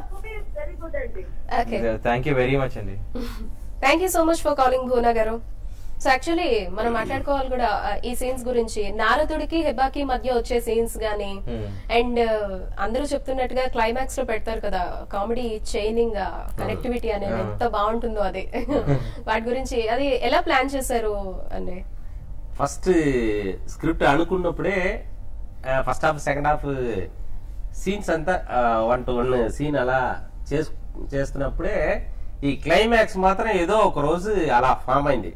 Very good అండి. ఓకే థాంక్యూ వెరీ మచ్ అండి. Thank you so much for calling Bhuna garu. So actually మనం మాట్లాడుకోవాలి కూడా ఈ సీన్స్ గురించి, నారదుడికి హెబాకి మధ్య వచ్చే సీన్స్ గానీ, అండ్ అందరూ చెప్తున్నట్టుగా క్లైమాక్స్ లో పెడతారు కదా కామెడీ చైనింగ్ కనెక్టివిటీ అనేది ఎంత బాగుంటుందో, అది వాటి గురించి అది ఎలా ప్లాన్ చేశారు అండి? ఫస్ట్ స్క్రిప్ట్ అనుకున్నప్పుడే first half second half scenes అంతా 1 to 1 సీన్ అలా చేస్తున్నప్పుడే ఈ క్లైమాక్స్ మాత్రం ఏదో ఒక రోజు అలా ఫామ్ అయింది.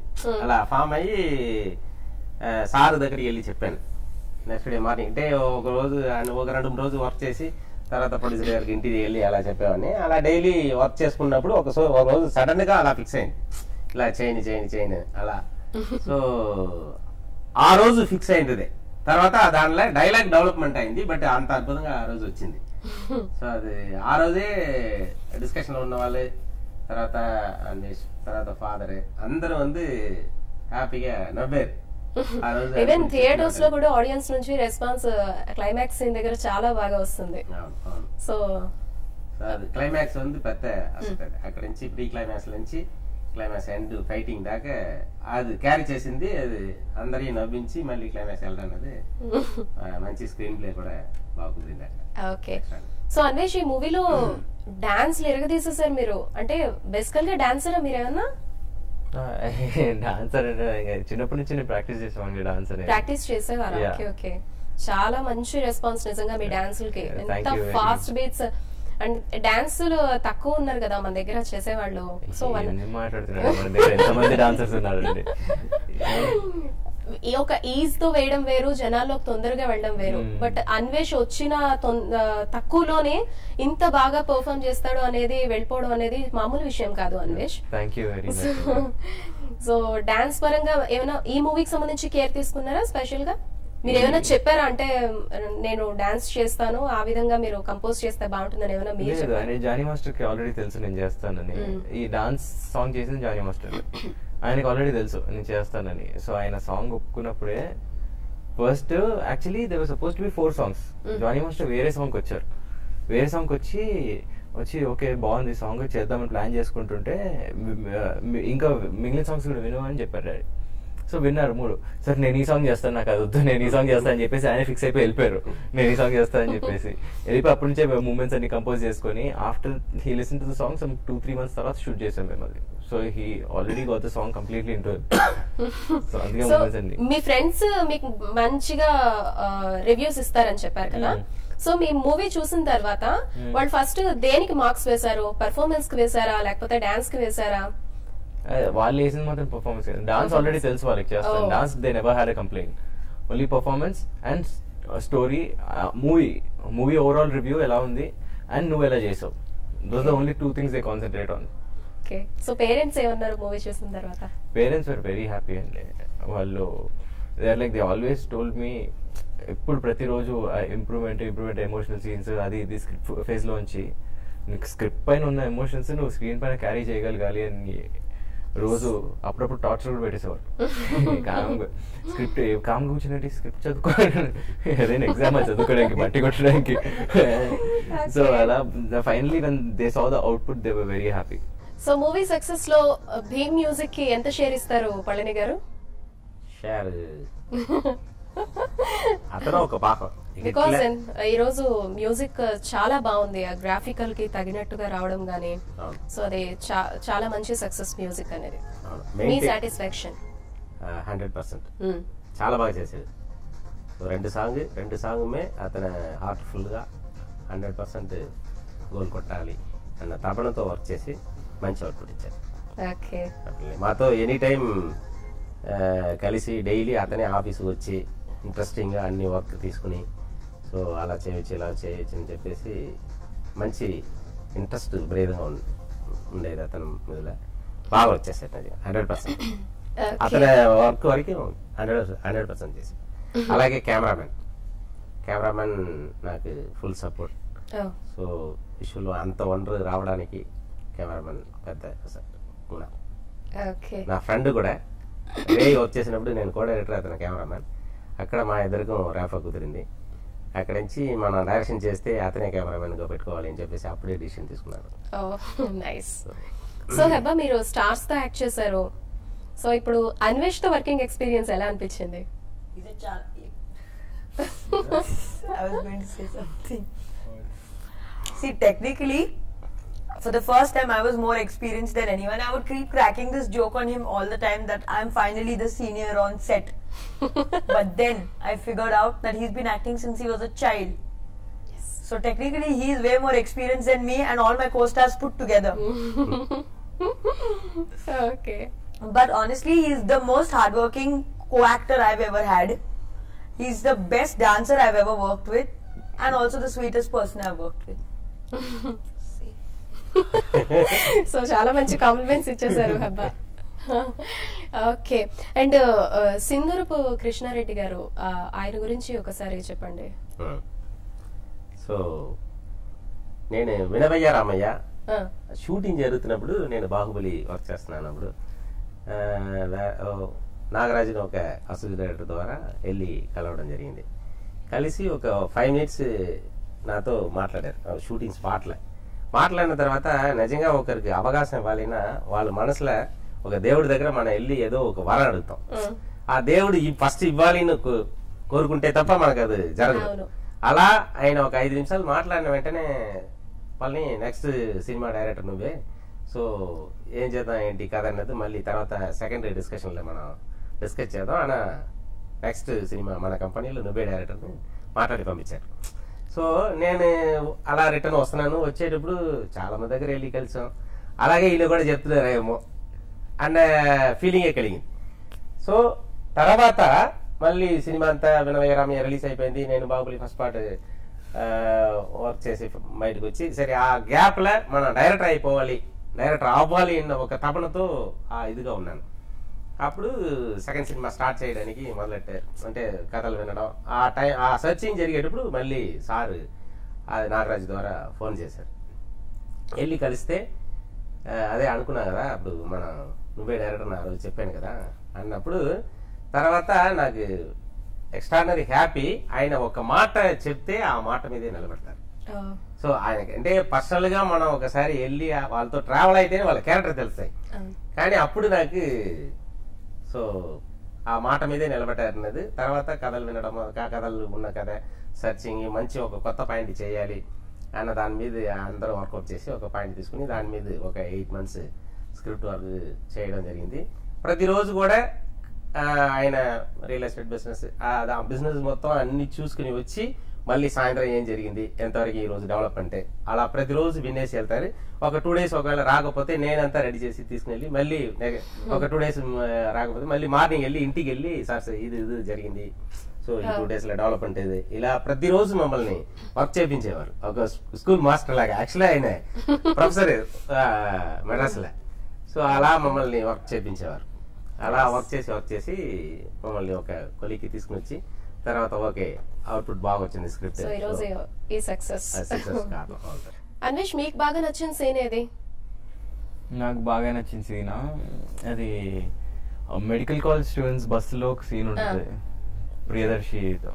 అలా ఫామ్ అయ్యి సార్ దగ్గరికి వెళ్ళి చెప్పాను నెక్స్ట్ డే మార్నింగ్. అంటే ఒక రోజు ఒక 2 రోజులు వర్క్ చేసి తర్వాత ప్రొడ్యూసర్ గారికి ఇంటికి వెళ్ళి అలా చెప్పామని అలా డైలీ వర్క్ చేసుకున్నప్పుడు ఒక రోజు సడన్ గా అలా ఫిక్స్ అయింది, ఇలా చేయని అలా. సో ఆ రోజు ఫిక్స్ అయింది. తర్వాత దానిలో డైలాగ్ డెవలప్మెంట్ అయింది, బట్ అంత అద్భుతంగా ఆ రోజు వచ్చింది. సో అది ఆ రోజే డిస్కషన్లో ఉన్న వాళ్ళే, తర్వాత అన్వేష్, తర్వాత ఫాదర్ అందరూ హ్యాపీగా నవ్వారు. ఈవెన్ థియేటర్స్ లో కూడా ఆడియన్స్ నుంచి రెస్పాన్స్ క్లైమాక్స్ సీన్ దగ్గర చాలా బాగా వస్తుంది. సో క్లైమాక్స్ పెద్ద అక్కడ నుంచి ప్రీ క్లైమాక్స్ నుంచి క్లైమాక్స్ ఎండ్ ఫైటింగ్ దాకా అది క్యారీ చేసింది. అది అందరికీ నవ్వించి మళ్ళీ క్లైమాక్స్ వెళ్ళడం అనేది మంచి స్క్రీన్ ప్లే కూడా బాగుంది. ఓకే సో అన్వేష్, ఈ మూవీలో డాన్స్ ఎరగదీసేసారు మీరు. అంటే బేసికల్ గా డాన్సరా మీరేమన్నా? డాన్సర్ చిన్నప్పటి నుంచి ప్రాక్టీస్ చేసామండి. డాన్సర్ ప్రాక్టీస్ చేసేవారు. ఓకే ఓకే చాలా మంచి రెస్పాన్స్ నిజంగా మీ డాన్సులకి. ఎంత ఫాస్ట్ బీట్స్ అండ్ డాన్సులు తక్కువ ఉన్నారు కదా మన దగ్గర చేసేవాళ్ళు. సో మాట్లాడుతున్నారు ఈ ఒక ఈజ్ తో వేయడం వేరు, జనాల్లో తొందరగా వెళ్ళడం వేరు. బట్ అన్వేష్ వచ్చిన తక్కువలోనే ఇంత బాగా పర్ఫార్మ్ చేస్తాడు అనేది వెళ్ళిపోవడం అనేది మామూలు విషయం కాదు అన్వేష్. సో డాన్స్ పరంగా ఏమైనా ఈ మూవీకి సంబంధించి కేర్ తీసుకున్నారా స్పెషల్ గా? మీరు ఏమైనా చెప్పారా అంటే నేను డాన్స్ చేస్తాను ఆ విధంగా మీరు కంపోజ్ చేస్తే బాగుంటుందని ఏమైనా? మీరు జానీ మాస్టర్ కి ఆల్రెడీ తెలుసు నేను చేస్తానని. ఈ డాన్స్ సాంగ్ చేసింది జానీ మాస్టర్, ఆయనకు ఆల్రెడీ తెలుసు నేను చేస్తానని. సో ఆయన సాంగ్ ఒప్పుకున్నప్పుడే first actually they were suppose to be 4 songs. Jani master వేరే సాంగ్ వచ్చి ఓకే బాగుంది సాంగ్ చేద్దామని ప్లాన్ చేసుకుంటుంటే ఇంకా మిగిలిన సాంగ్స్ కూడా వినమని చెప్పారు డాడీ. సో విన్నారు 3. సార్ నేను ఈ సాంగ్ చేస్తాను, నాకు అది వద్దు, నేను ఈ సాంగ్ చేస్తాను అని చెప్పేసి ఆయన ఫిక్స్ అయిపోయి వెళ్ళిపోయారు. నేను ఈ సాంగ్ చేస్తాను అని చెప్పేసి వెళ్ళిపోయి అప్పటి నుంచే మూమెంట్స్ అన్ని కంపోజ్ చేసుకుని after he listen to the songs 2-3 months తర్వాత షూట్ చేసాం మేము అది. So he already got the song completely into. So అందుకే మూమెంట్స్ అండి. మీ ఫ్రెండ్స్ మీకు మంచిగా రివ్యూస్ ఇస్తారని చెప్పారు కదా. సో మీ మూవీ చూసిన తర్వాత వాళ్ళు ఫస్ట్ దేనికి మార్క్స్ వేశారు? పర్ఫార్మెన్స్ కి వేశారా లేకపోతే డాన్స్ కి వేశారా? వాళ్ళు వేసింది మాత్రం పర్ఫార్మెన్స్. డాన్స్ ఆల్రెడీ తెలుసు వాళ్ళకి చేస్తాను, dance they never had a complaint. Only performance and story, movie overall review ఎలా ఉంది అండ్ నువ్వు ఎలా చేసావు, those are the only 2 things they concentrate on. Okay so parents ఏమన్నారు మూవీ చూసిన తర్వాత? పేరెంట్స్ వర్ వెరీ హ్యాపీ అండి. వాళ్ళు they are like they always told me ఎప్పుడు ప్రతిరోజు ఇంప్రూవ్మెంట్ ఎమోషనల్ సీన్స్ అది ఇది స్క్రిప్ట్ ఫేజ్ లోంచి నీకు స్క్రిప్ట్ పైన ఉన్న ఎమోషన్స్ నువ్వు స్క్రీన్ పైన క్యారీ చేయగలగాలి అని రోజు అప్పుడప్పుడు టార్చర్ కూడా పెట్టేసేవారు. స్క్రిప్ట్ కామ్గా కూర్చున్నట్టు స్క్రిప్ట్ చదువుకోవడానికి, ఏదైనా ఎగ్జామ్ చదువుకోవడానికి, మట్టి కొట్టడానికి. సో అలా finally when they saw the output they were very happy. So movie success లో భీమ్ మ్యూజిక్ కి ఎంత షేర్ ఇస్తారు పళని గారు? షేర్ అతను ఒక భాగం. బికాజ్ ఈ రోజు మ్యూజిక్ చాలా బాగుంది, ఆ గ్రాఫికల్ కి తగినట్టుగా రావడం గానీ. సో అది చాలా మంచి సక్సెస్ మ్యూజిక్ అనేది. మీ సాటిస్ఫాక్షన్ 100% చాలా బాగా చేశారు. 2 songs అతను హార్ట్ఫుల్ గా 100% గోల్ కొట్టాలి అన్న తపనతో వర్క్ చేసి మంచి అవుట్పుట్ ఇచ్చారు. ఓకే మాతో ఎనీ టైం కలిసి డైలీ అతనే ఆఫీస్కి వచ్చి ఇంట్రెస్టింగ్గా అన్ని వర్క్లు తీసుకుని సో అలా చేయొచ్చు ఇలా చేయొచ్చు అని చెప్పేసి మంచి ఇంట్రెస్ట్ బ్రేవ్గా ఉండేది అతను మీద బాగా వచ్చేసాడు అది 100%. అతని వర్క్ వరకు 100% చేసి అలాగే కెమెరామెన్ నాకు ఫుల్ సపోర్ట్. సో విషయంలో అంత వండర్ రావడానికి కెమెరామెన్ పెద్ద కూడా నా ఫ్రెండ్ కూడా రేయ్ వచ్చేసినప్పుడు నేను కో డైరెక్టర్ అతను కెమెరామెన్ అక్కడ మా ఇద్దరికి రేఫా కుదిరింది. అక్కడ నుంచి మనం డైరెక్షన్ చేస్తే అతనే కెమెరామెన్గా పెట్టుకోవాలి అని చెప్పేసి అప్పుడే డిసిషన్ తీసుకున్నాను. నైస్. సో హెబా మీరు స్టార్స్తో యాక్ట్ చేశారు, సో ఇప్పుడు అన్వేష్తో వర్కింగ్ ఎక్స్పీరియన్స్ ఎలా అనిపించింది? I was going to say something. See, technically, for the first time, I was more experienced than anyone. I would keep cracking this joke on him all the time that I'm finally the senior on set. But then I figured out that he's been acting since he was a child. Yes. So technically, he is way more experienced than me and all my co-stars put together. Okay. But honestly, he's the most hardworking co-actor I've ever had. He's the best dancer I've ever worked with, and also the sweetest person I've worked with. So, chala manchi compliments ichesaru Hebah. Okay. And Sindhurupu Krishna Reddy garu ayana gurinchi okasari cheppandi. So, nenu Vinayya Ramaya shooting jarugutunnappudu nenu Bahubali work chestunanu appudu నాగరాజుని ఒక అసలు director ద్వారా వెళ్ళి కలవడం జరిగింది. కలిసి ఒక 5 minutes నాతో మాట్లాడారు షూటింగ్ స్పాట్లో. మాట్లాడిన తర్వాత నిజంగా ఒకరికి అవకాశం ఇవ్వాలైనా వాళ్ళ మనసులో ఒక దేవుడి దగ్గర మనం వెళ్ళి ఏదో ఒక వరం అడుగుతాం. ఆ దేవుడు ఈ ఫస్ట్ ఇవ్వాలి కోరుకుంటే తప్ప మనకు అది జరగదు. అలా ఆయన ఒక 5 నిమిషాలు మాట్లాడిన వెంటనే వాళ్ళని నెక్స్ట్ సినిమా డైరెక్టర్ నువ్వే, సో ఏం చేద్దాం ఏంటి కథ అన్నది మళ్ళీ తర్వాత సెకండరీ డిస్కషన్లో మనం డిస్కస్ చేద్దాం అన్న నెక్స్ట్ సినిమా మన కంపెనీలో నువ్వే డైరెక్టర్ని మాట్లాడి పంపించారు. సో నేను అలా రిటర్న్ వస్తున్నాను, వచ్చేటప్పుడు చాలామంది దగ్గర వెళ్ళి కలిసాం, అలాగే వీళ్ళు కూడా చెప్తున్నారేమో అన్న ఫీలింగే కలిగింది. సో తర్వాత మళ్ళీ సినిమా అంతా వినవయ్య రిలీజ్ అయిపోయింది. నేను బాహుబలి ఫస్ట్ పార్ట్ వర్క్ చేసి బయటకు వచ్చి సరే ఆ గ్యాప్లో మనం డైరెక్టర్ అయిపోవాలి డైరెక్టర్ అవ్వాలి అన్న ఒక తపనతో ఆ ఇదిగా ఉన్నాను. అప్పుడు సెకండ్ సినిమా స్టార్ట్ చేయడానికి మొదలెట్టారు, అంటే కథలు వినడం. ఆ టైం ఆ సెర్చింగ్ జరిగేటప్పుడు మళ్ళీ సార్ అది నాగరాజు ద్వారా ఫోన్ చేశారు. వెళ్ళి కలిస్తే అదే అనుకున్నా కదా అప్పుడు మనం నువ్వే డైరెక్టర్ నా రోజు చెప్పాను కదా అన్నప్పుడు తర్వాత నాకు ఎక్స్ట్రాడినరీ హ్యాపీ. ఆయన ఒక మాట చెప్తే ఆ మాట మీదే నిలబడతారు. సో ఆయనకి అంటే పర్సనల్ గా మనం ఒకసారి వెళ్ళి వాళ్ళతో ట్రావెల్ అయితేనే వాళ్ళ క్యారెక్టర్ తెలుస్తాయి. కానీ అప్పుడు నాకు సో ఆ మాట మీదే నిలబెట్టారన్నది. తర్వాత కథలు వినడం, ఆ కథలు ఉన్న కథ సెర్చింగ్ మంచి ఒక కొత్త పాయింట్ చేయాలి అన్న దాని మీద అందరూ వర్కౌట్ చేసి ఒక పాయింట్ తీసుకుని దాని మీద ఒక 8 months స్క్రిప్ట్ వర్క్ చేయడం జరిగింది. ప్రతిరోజు కూడా ఆయన రియల్ ఎస్టేట్ బిజినెస్ ఆ బిజినెస్ మొత్తం అన్ని చూసుకుని వచ్చి మళ్ళీ సాయంత్రం ఏం జరిగింది, ఎంతవరకు ఈరోజు డెవలప్ అంటే అలా ప్రతిరోజు వినేసి వెళ్తారు. ఒక 2 days ఒకవేళ రాకపోతే నేనంతా రెడీ చేసి తీసుకుని మళ్ళీ ఒక 2 days రాకపోతే మళ్ళీ మార్నింగ్ వెళ్ళి ఇంటికి వెళ్ళి సార్ ఇది ఇది జరిగింది, సో ఈ 2 days లో డెవలప్మెంట్ ఇది ఇలా ప్రతిరోజు మమ్మల్ని వర్క్ చేయించేవారు. ఒక స్కూల్ మాస్టర్ లాగా, యాక్చువల్లీ ఆయన ప్రొఫెసర్ మెడ్రాస్లో. సో అలా మమ్మల్ని వర్క్ చేయించేవారు. అలా వర్క్ చేసి మమ్మల్ని ఒక కొలికి తీసుకుని వచ్చి తర్వాత ఓకే అవుట్పుట్ బాగా వచ్చింది స్క్రిప్ట్. సో ఈ రోజు ఈ సక్సెస్ కారణం. అన్వేష్ మీకు బాగా నచ్చిన సీన్ ఏది? నాకు బాగా నచ్చిన సీన్ అది మెడికల్ కాలేజ్ స్టూడెంట్స్ బస్సులో ఒక సీన్ ఉంటుంది ప్రియదర్శితో.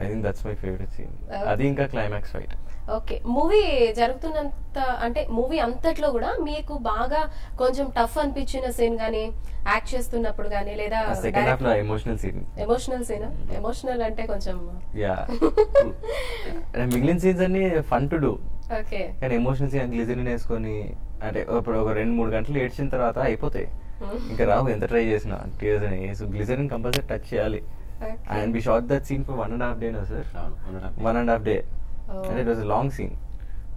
I think that's my favourite scene. అది ఇంకా క్లైమాక్స్ ఫైట్. ఓకే, మూవీ జరుగుతున్నంత అంటే మూవీ అంతట్లో కూడా మీకు బాగా కొంచెం టఫ్ అనిపించిన సీన్ గానీ యాక్ట్ చేస్తున్నప్పుడు గానీ లేదా సెకండ్ హాఫ్ లో ఎమోషనల్ అంటే కొంచెం యా మిగిలిన సీన్స్ అన్ని ఫన్ టు డూ. ఓకే, కానీ ఎమోషనల్ సీన్ గ్లిజరిన్ వేసుకొని అంటే ఇప్పుడు ఒక 2-3 గంటలు ఏడ్చిన తర్వాత అయిపోతాయి. ఇంకా రావు ఎంత ట్రై చేసినా టీయర్స్ అని. సో గ్లిజరిన్ కంపల్సరీ టచ్ చేయాలి. And we shot that scene for 1.5 days, no sir? 1.5 days. Oh. And it was a long scene.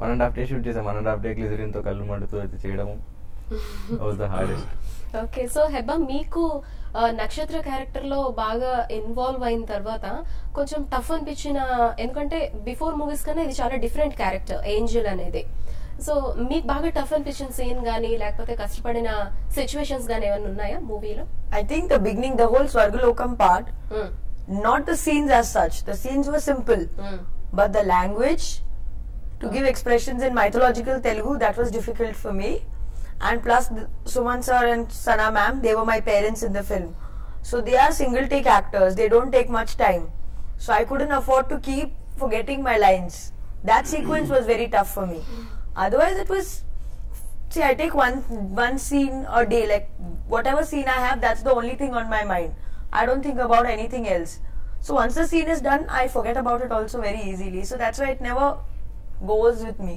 1.5 days shoot just 1.5 days glycerin to kallu madutu ante cheyadam. That was the hardest. Okay, so Hebah, meeku నక్షత్ర క్యారెక్టర్లో బాగా involve అయిన తర్వాత కొంచెం tough అనిపించిన, ఎందుకంటే before movies కన్నా ఇది చాలా డిఫరెంట్ క్యారెక్టర్ ఏంజెల్ అనేది. సో మీకు బాగా టఫ్ అనిపించిన సీన్ గానీ లేకపోతే కష్టపడిన సిచ్యువేషన్స్ గానీ ఏమైనా ఉన్నాయా మూవీలో? I think the beginning, the whole స్వర్గలోకం part, not the scenes as such. The scenes were simple, but the language to give expressions in mythological Telugu, that was difficult for me. And plus Suman sir and Sana ma'am, they were my parents in the film, so they are single take actors, they don't take much time, so I couldn't afford to keep forgetting my lines. That sequence was very tough for me. Otherwise it was, see, I take one scene a day, like whatever scene I have, that's the only thing on my mind. I don't think about anything else. So once the scene is done, I forget about it also very easily. So that's why it never goes with me.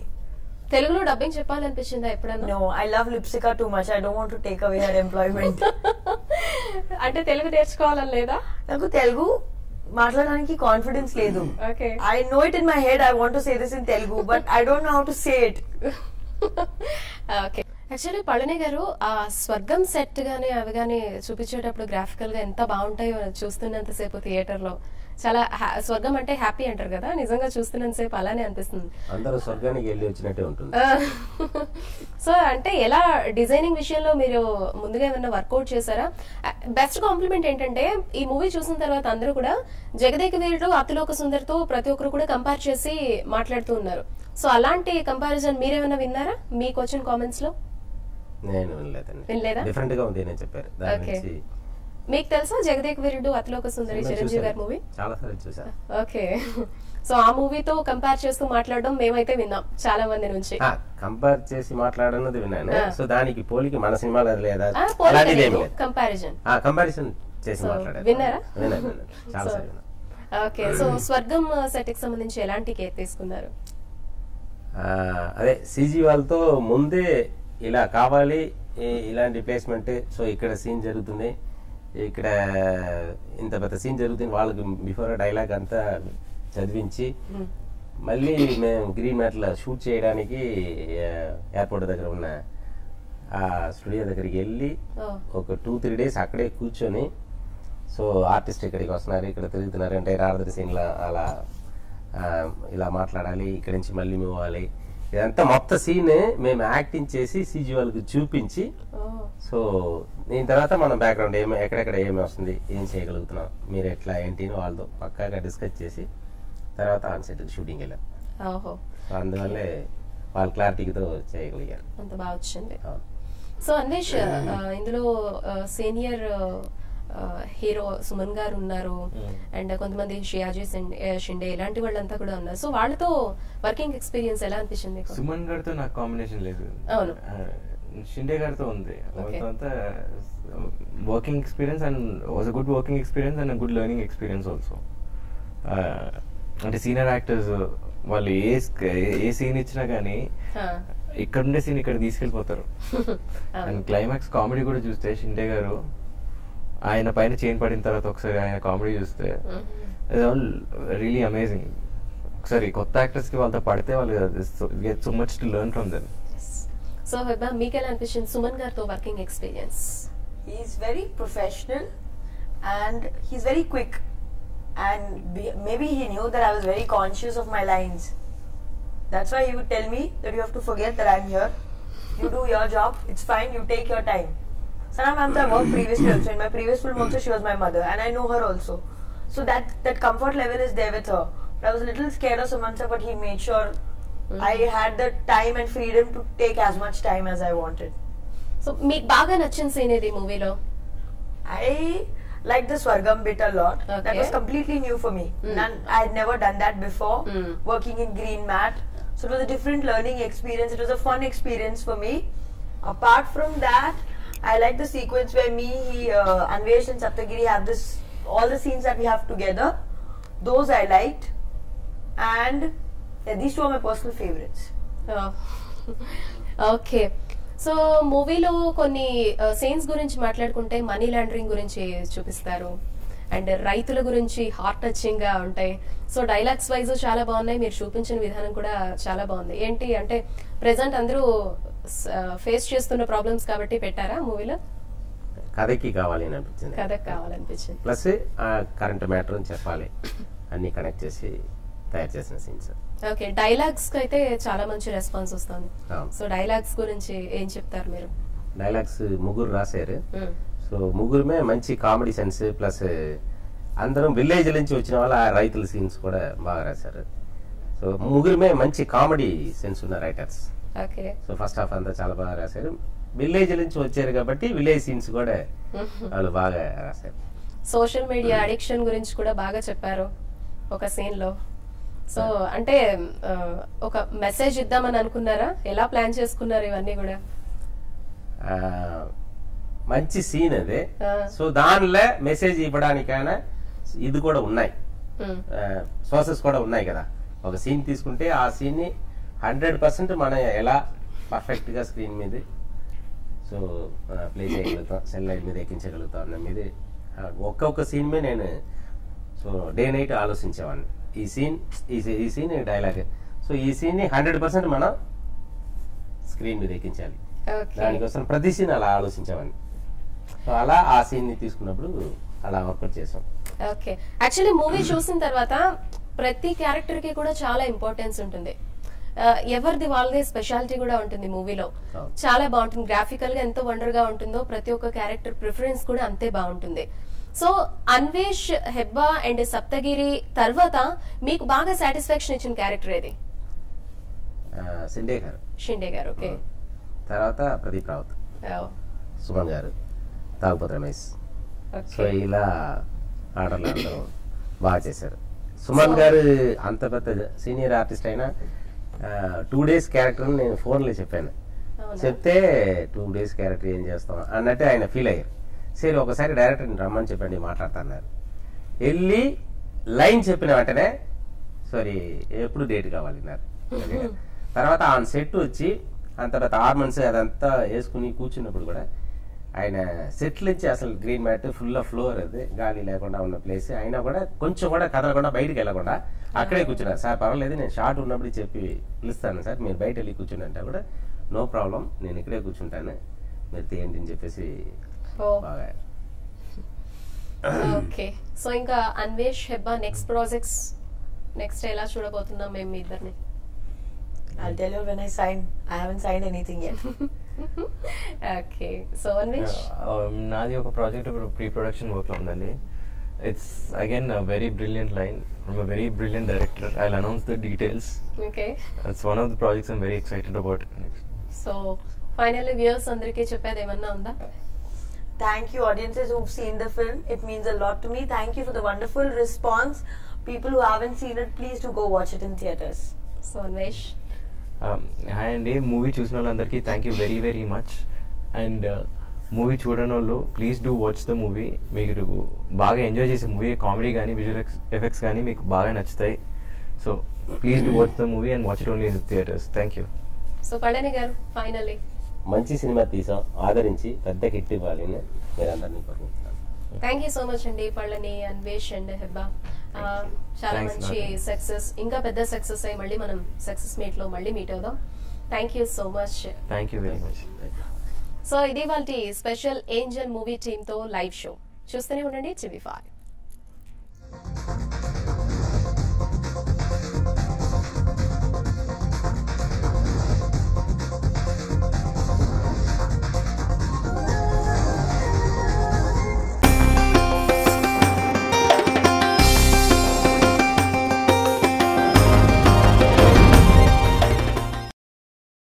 Telugu dubbing cheppalani anpichindha eppudanna? No, I love Lipsika too much. I don't want to take away her employment. Ante Telugu nerchukovalani leda? Naku Telugu మాట్లాడడానికి confidence లేదు. I know it in my head, I want to say this in Telugu, but I don't know how to say it. Okay. Actually Palani garu ఆ స్వర్గం set గానీ అవి గానీ చూపించేటప్పుడు graphical గా ఎంత బాగుంటాయో చూస్తున్నంతసేపు థియేటర్ లో, చాలా స్వర్గం అంటే హ్యాపీ అంటారు కదా, నిజంగా చూస్తున్నంతసేపు అలానే అనిపిస్తుంది, అందరూ స్వర్గానికి వెళ్ళి వచ్చినట్టే ఉంటుంది. సో అంటే ఎలా డిజైనింగ్ విషయంలో మీరు ముందుగా ఏమైనా వర్కౌట్ చేశారా? బెస్ట్ కాంప్లిమెంట్ ఏంటంటే ఈ మూవీ చూసిన తర్వాత అందరూ కూడా జగదేక వీరుడు అతిలోక సుందరితో ప్రతి ఒక్కరు కూడా కంపేర్ చేసి మాట్లాడుతూ ఉన్నారు. సో అలాంటి కంపారిజన్ మీరేమైనా విన్నారా మీకు వచ్చిన కామెంట్స్ లో? నేను వినలేదండి, డిఫరెంట్ గా ఉంది నేను చెప్పారు. దాని నుంచి మీకు తెలుసా జగదేక వీరుడు అతిలోక సుందరి చిరంజీవి గారి మూవీ? చాలా సార్లు చూసాను. ఓకే, సో ఆ మూవీతో కంపేర్ చేస్తూ మాట్లాడడం మేమైతే విన్నాం చాలా మంది నుంచి. కంపేర్ చేసి మాట్లాడనది విన్నాను. సో దానికి పోలికి మన సినిమాలు అది లేదా, కంపారిజన్ కంపారిజన్ చేసి మాట్లాడారు విన్నారా? చాలా సార్లు విన్నాను. ఓకే, సో స్వర్గం సెట్ కి సంబంధించి ఎలాంటి కేర్ తీసుకున్నారు? అదే సిజీ వాళ్ళతో ముందే ఇలా కావాలి ఇలాంటి ప్లేస్మెంట్, సో ఇక్కడ సీన్ జరుగుతుంది, ఇక్కడ ఇంత పెద్ద సీన్ జరుగుతుంది, వాళ్ళకి బిఫోర్ డైలాగ్ అంతా చదివించి మళ్ళీ మేము గ్రీన్ మ్యాట్లో షూట్ చేయడానికి ఎయిర్పోర్ట్ దగ్గర ఉన్న ఆ స్టూడియో దగ్గరికి వెళ్ళి ఒక 2-3 days అక్కడే కూర్చొని, సో ఆర్టిస్ట్ ఇక్కడికి వస్తున్నారు, ఇక్కడ తిరుగుతున్నారు, అంటే రాధరి సీన్లో అలా ఇలా మాట్లాడాలి, ఇక్కడి నుంచి మళ్ళీ మూవ్ అవ్వాలి, ఇదంతా మొత్తం సీన్ మేము యాక్టింగ్ చేసి సిజీ వాళ్ళకి చూపించి, సో దీని తర్వాత మనం బ్యాక్గ్రౌండ్ ఏమి ఎక్కడెక్కడ ఏమి వస్తుంది, ఏం చేయగలుగుతున్నాం, మీరు ఎట్లా ఏంటి వాళ్ళతో పక్కాగా డిస్కస్ చేసి తర్వాత ఆన్ సెట్ షూటింగ్ వెళ్ళాం. అందువల్లే వాళ్ళు క్లారిటీతో చేయగలిగారు. అంత బాగా వచ్చింది. సో అన్వేష్, ఇందులో సీనియర్ హీరో సుమన్ గారు ఉన్నారు అండ్ కొంతమంది షియాజీ షిండే ఇలాంటి వాళ్ళంతా కూడా ఉన్నారు. సో వాళ్ళతో వర్కింగ్ ఎక్స్పీరియన్స్ ఎలా అనిపించింది? సుమన్ గారితో నాకు కాంబినేషన్ లేదు, షిండే గారితో ఉంది. Working experience and was a good working experience and good learning experience also. అంటే సీనియర్ యాక్టర్స్ వాళ్ళు ఏ సీన్ ఇచ్చినా కానీ ఇక్కడ ఉండే సీన్ ఇక్కడ తీసుకెళ్ళిపోతారు. అండ్ క్లైమాక్స్ కామెడీ కూడా చూస్తే షిండే గారు ఆయన పైన చైన్ పడిన తర్వాత ఒకసారి ఆయన కామెడీ చూస్తే ఆల్ రియలీ అమేజింగ్. ఒకసారి కొత్త యాక్టర్స్ కి వాళ్ళతో పడితే వాళ్ళు get so much to learn from them. So Hebah, మీకు ఎలా అనిపించింది సుమన్ గారితో working experience? He is very professional and he is very quick and maybe he knew that I was very conscious of my lines. That's why he would tell me that you have to forget that I am here, you do your job, it's fine, you take your time. Sana ma'am, I worked previously also. In my previous film also, she was my mother, and I know her also. So that comfort level is there with her. But I was a little scared of Suman sir, but he made sure I had the time and freedom to take as much time as I wanted. So, meek baga nachin scene in the movie lo. I liked the Swargam bit a lot. Okay. That was completely new for me. I had never done that before. Working in green mat, so it was a different learning experience. It was a fun experience for me. Apart from that, I like the sequence where Anvesh and Sapthagiri have this, all the scenes that we have together. Those I liked, and these two are my personal favorites. Okay, so movie lo konni scenes gurinchi matladukunte money laundering gurinchi chupistaru and రైతుల గురించి heart touching గా ఉంటాయి. So dialogues wise చాలా బాగున్నాయి, మీరు చూపించిన విధానం కూడా చాలా బాగుంది. ఏంటి అంటే ప్రెసెంట్ అందరూ ఫేస్ చేస్తున్న ప్రాబ్లమ్స్ కాబట్టి పెట్టారా మూవీలో? కథకి కావాలి అని అనిపించింది. కథకి కావాలనిపించింది. ప్లస్ ఆ కరెంట్ మ్యాటర్ అని చెప్పాలి, అన్ని కనెక్ట్ చేసి తయారు చేసిన సీన్స్. ఓకే, డైలాగ్స్ అయితే చాలా మంచి రెస్పాన్స్ వస్తుంది. సో డైలాగ్స్ గురించి ఏం చెప్తారు మీరు? డైలాగ్స్ ముగ్గురు రాశారు. సో ముగ్గురుమే మంచి కామెడీ సెన్స్, ప్లస్ అందరం విలేజ్ నుంచి వచ్చిన వాళ్ళ రైతుల సీన్స్ కూడా బాగా రాశారు. సో ముగ్గురుమే మంచి కామెడీ సెన్స్ ఉన్న writers. Okay, so first half అంతా చాలా బాగా రాశారు. విలేజ్ నుంచి వచ్చారు కాబట్టి విలేజ్ సీన్స్ కూడా వాళ్ళు బాగా రాశారు. సోషల్ మీడియా అడిక్షన్ గురించి కూడా బాగా చెప్పారు ఒక సీన్ లో. సో అంటే ఒక మెసేజ్ ఇద్దామని అనుకున్నారా? ఎలా ప్లాన్ చేసుకున్నారు ఇవన్నీ కూడా? మంచి సీన్ అది. సో దానిలో మెసేజ్ ఇవ్వడానికైనా ఇది కూడా ఉన్నాయి, సోర్సెస్ కూడా ఉన్నాయి కదా. ఒక సీన్ తీసుకుంటే ఆ సీన్ ని 100% మనం ఎలా పర్ఫెక్ట్ గా స్క్రీన్ మీద సో ప్లే చేయగలుగుతాం, సెల్ లైట్ మీద ఎక్కించగలుగుతాం అన్న మీద ఒక్కొక్క సీన్ మీద నేను సో డే నైట్ ఆలోచించేవాడిని. ఈ సీన్ డైలాగ్, సో ఈ సీన్ ని 100% మనం స్క్రీన్ మీద ఎక్కించాలి, దానికోసం ప్రతి సీన్ అలా ఆలోచించేవాడిని. సో అలా ఆ సీన్ ని తీసుకున్నప్పుడు అలా వర్కౌట్ చేసాం. ఓకే, యాక్చువల్లీ మూవీ చూసిన తర్వాత ప్రతి క్యారెక్టర్ కి కూడా చాలా ఇంపార్టెన్స్ ఉంటుంది, ఎవరిది వాళ్ళది స్పెషాలిటీ కూడా ఉంటుంది మూవీలో. చాలా బాగుంటుంది గ్రాఫికల్ గా, ఎంతో వండర్ గా ఉంటుందో ప్రతి ఒక్క క్యారెక్టర్ ప్రిఫరెన్స్ కూడా అంతే బాగుంటుంది. సో అన్వేష్, హెబ్బా అండ్ సప్తగిరి తర్వాత మీకు బాగా సాటిస్ఫాక్షన్ ఇచ్చిన క్యారెక్టర్ ఏది? షిండే గారు. ఓకే, తర్వాత ప్రదీప్ రావత్, సుమన్ గారు, తాగుపతి రమేష్. సో ఇలా ఆర్డర్లు బాగా చేశారు. సుమన్ గారు అంత పెద్ద సీనియర్ ఆర్టిస్ట్ అయినా 2 days క్యారెక్టర్ నేను ఫోన్లో చెప్పాను. చెప్తే 2 days క్యారెక్టర్ ఏం చేస్తాం అన్నట్టు ఆయన ఫీల్ అయ్యారు. సరే ఒకసారి డైరెక్టర్ని రమ్మని చెప్పండి మాట్లాడుతున్నారు. వెళ్ళి లైన్ చెప్పిన వెంటనే సారీ ఎప్పుడు డేట్ కావాలన్నారు. తర్వాత ఆయన సెట్ వచ్చి ఆ తర్వాత 6 months అదంతా వేసుకుని కూర్చున్నప్పుడు కూడా ఆయన సెట్లు ఇచ్చి అసలు green mat full of floor అది గాలి లేకుండా ఉన్న ప్లేస్ అయినా కూడా కొంచెం కూడా కదలకుండా బయటకు వెళ్ళకుండా అక్కడే కూర్చున్నారు. సార్ పర్వాలేదు నేను షార్ట్ ఉన్నప్పుడు చెప్పి పిలుస్తాను సార్, మీరు బయట వెళ్ళి కూర్చుంటే కూడా నో ప్రాబ్లం నేను ఇక్కడే కూర్చుంటాను మీరు తీయండి అని చెప్పేసి బాగా. ఓకే, సో ఇంకా Anvesh, Hebah next projects next ఎలా చూడబోతున్నాం మేము మీ ఇద్దరిని? I'll tell you when I sign. I haven't signed anything yet. Okay. So Anvesh? Naadi oka project pre-production work lo undandi. It's again a very brilliant line from a very brilliant director. I'll announce the details. Okay. It's one of the projects I'm very excited about. So finally viewers andariki cheppade emanna unda? Thank you audiences who've seen the film. It means a lot to me. Thank you for the wonderful response. People who haven't seen it, please do go watch it in theaters. So Anvesh? Hi అండి, movie చూసిన వాళ్ళందరికీ thank you very very much. And movie చూడని వాళ్ళు please do watch the movie. మీరు బాగా enjoy చేసే movie, comedy కానీ visual effects కానీ మీకు బాగా నచ్చుతాయి. So please do watch the movie and watch it only in theatres. Thank you. So Palani garu finally మంచి సినిమా తీసాం, ఆదరించి పెద్ద హిట్ ఇవ్వాలి. థ్యాంక్ యూ సో మచ్ అండి పళని, అన్వేష్ అండ్ హెబ్బా. చాలా మంచి సక్సెస్, ఇంకా పెద్ద సక్సెస్ అయ్యి మళ్ళీ మనం సక్సెస్ మీట్ లో మళ్ళీ మీట్ అవుదాం. Thank you so much. Thank you very much. So ఇది వాళ్ళ స్పెషల్ ఏంజల్ మూవీ టీమ్ తో లైవ్ షో చూస్తూనే ఉండండి టీవీ5.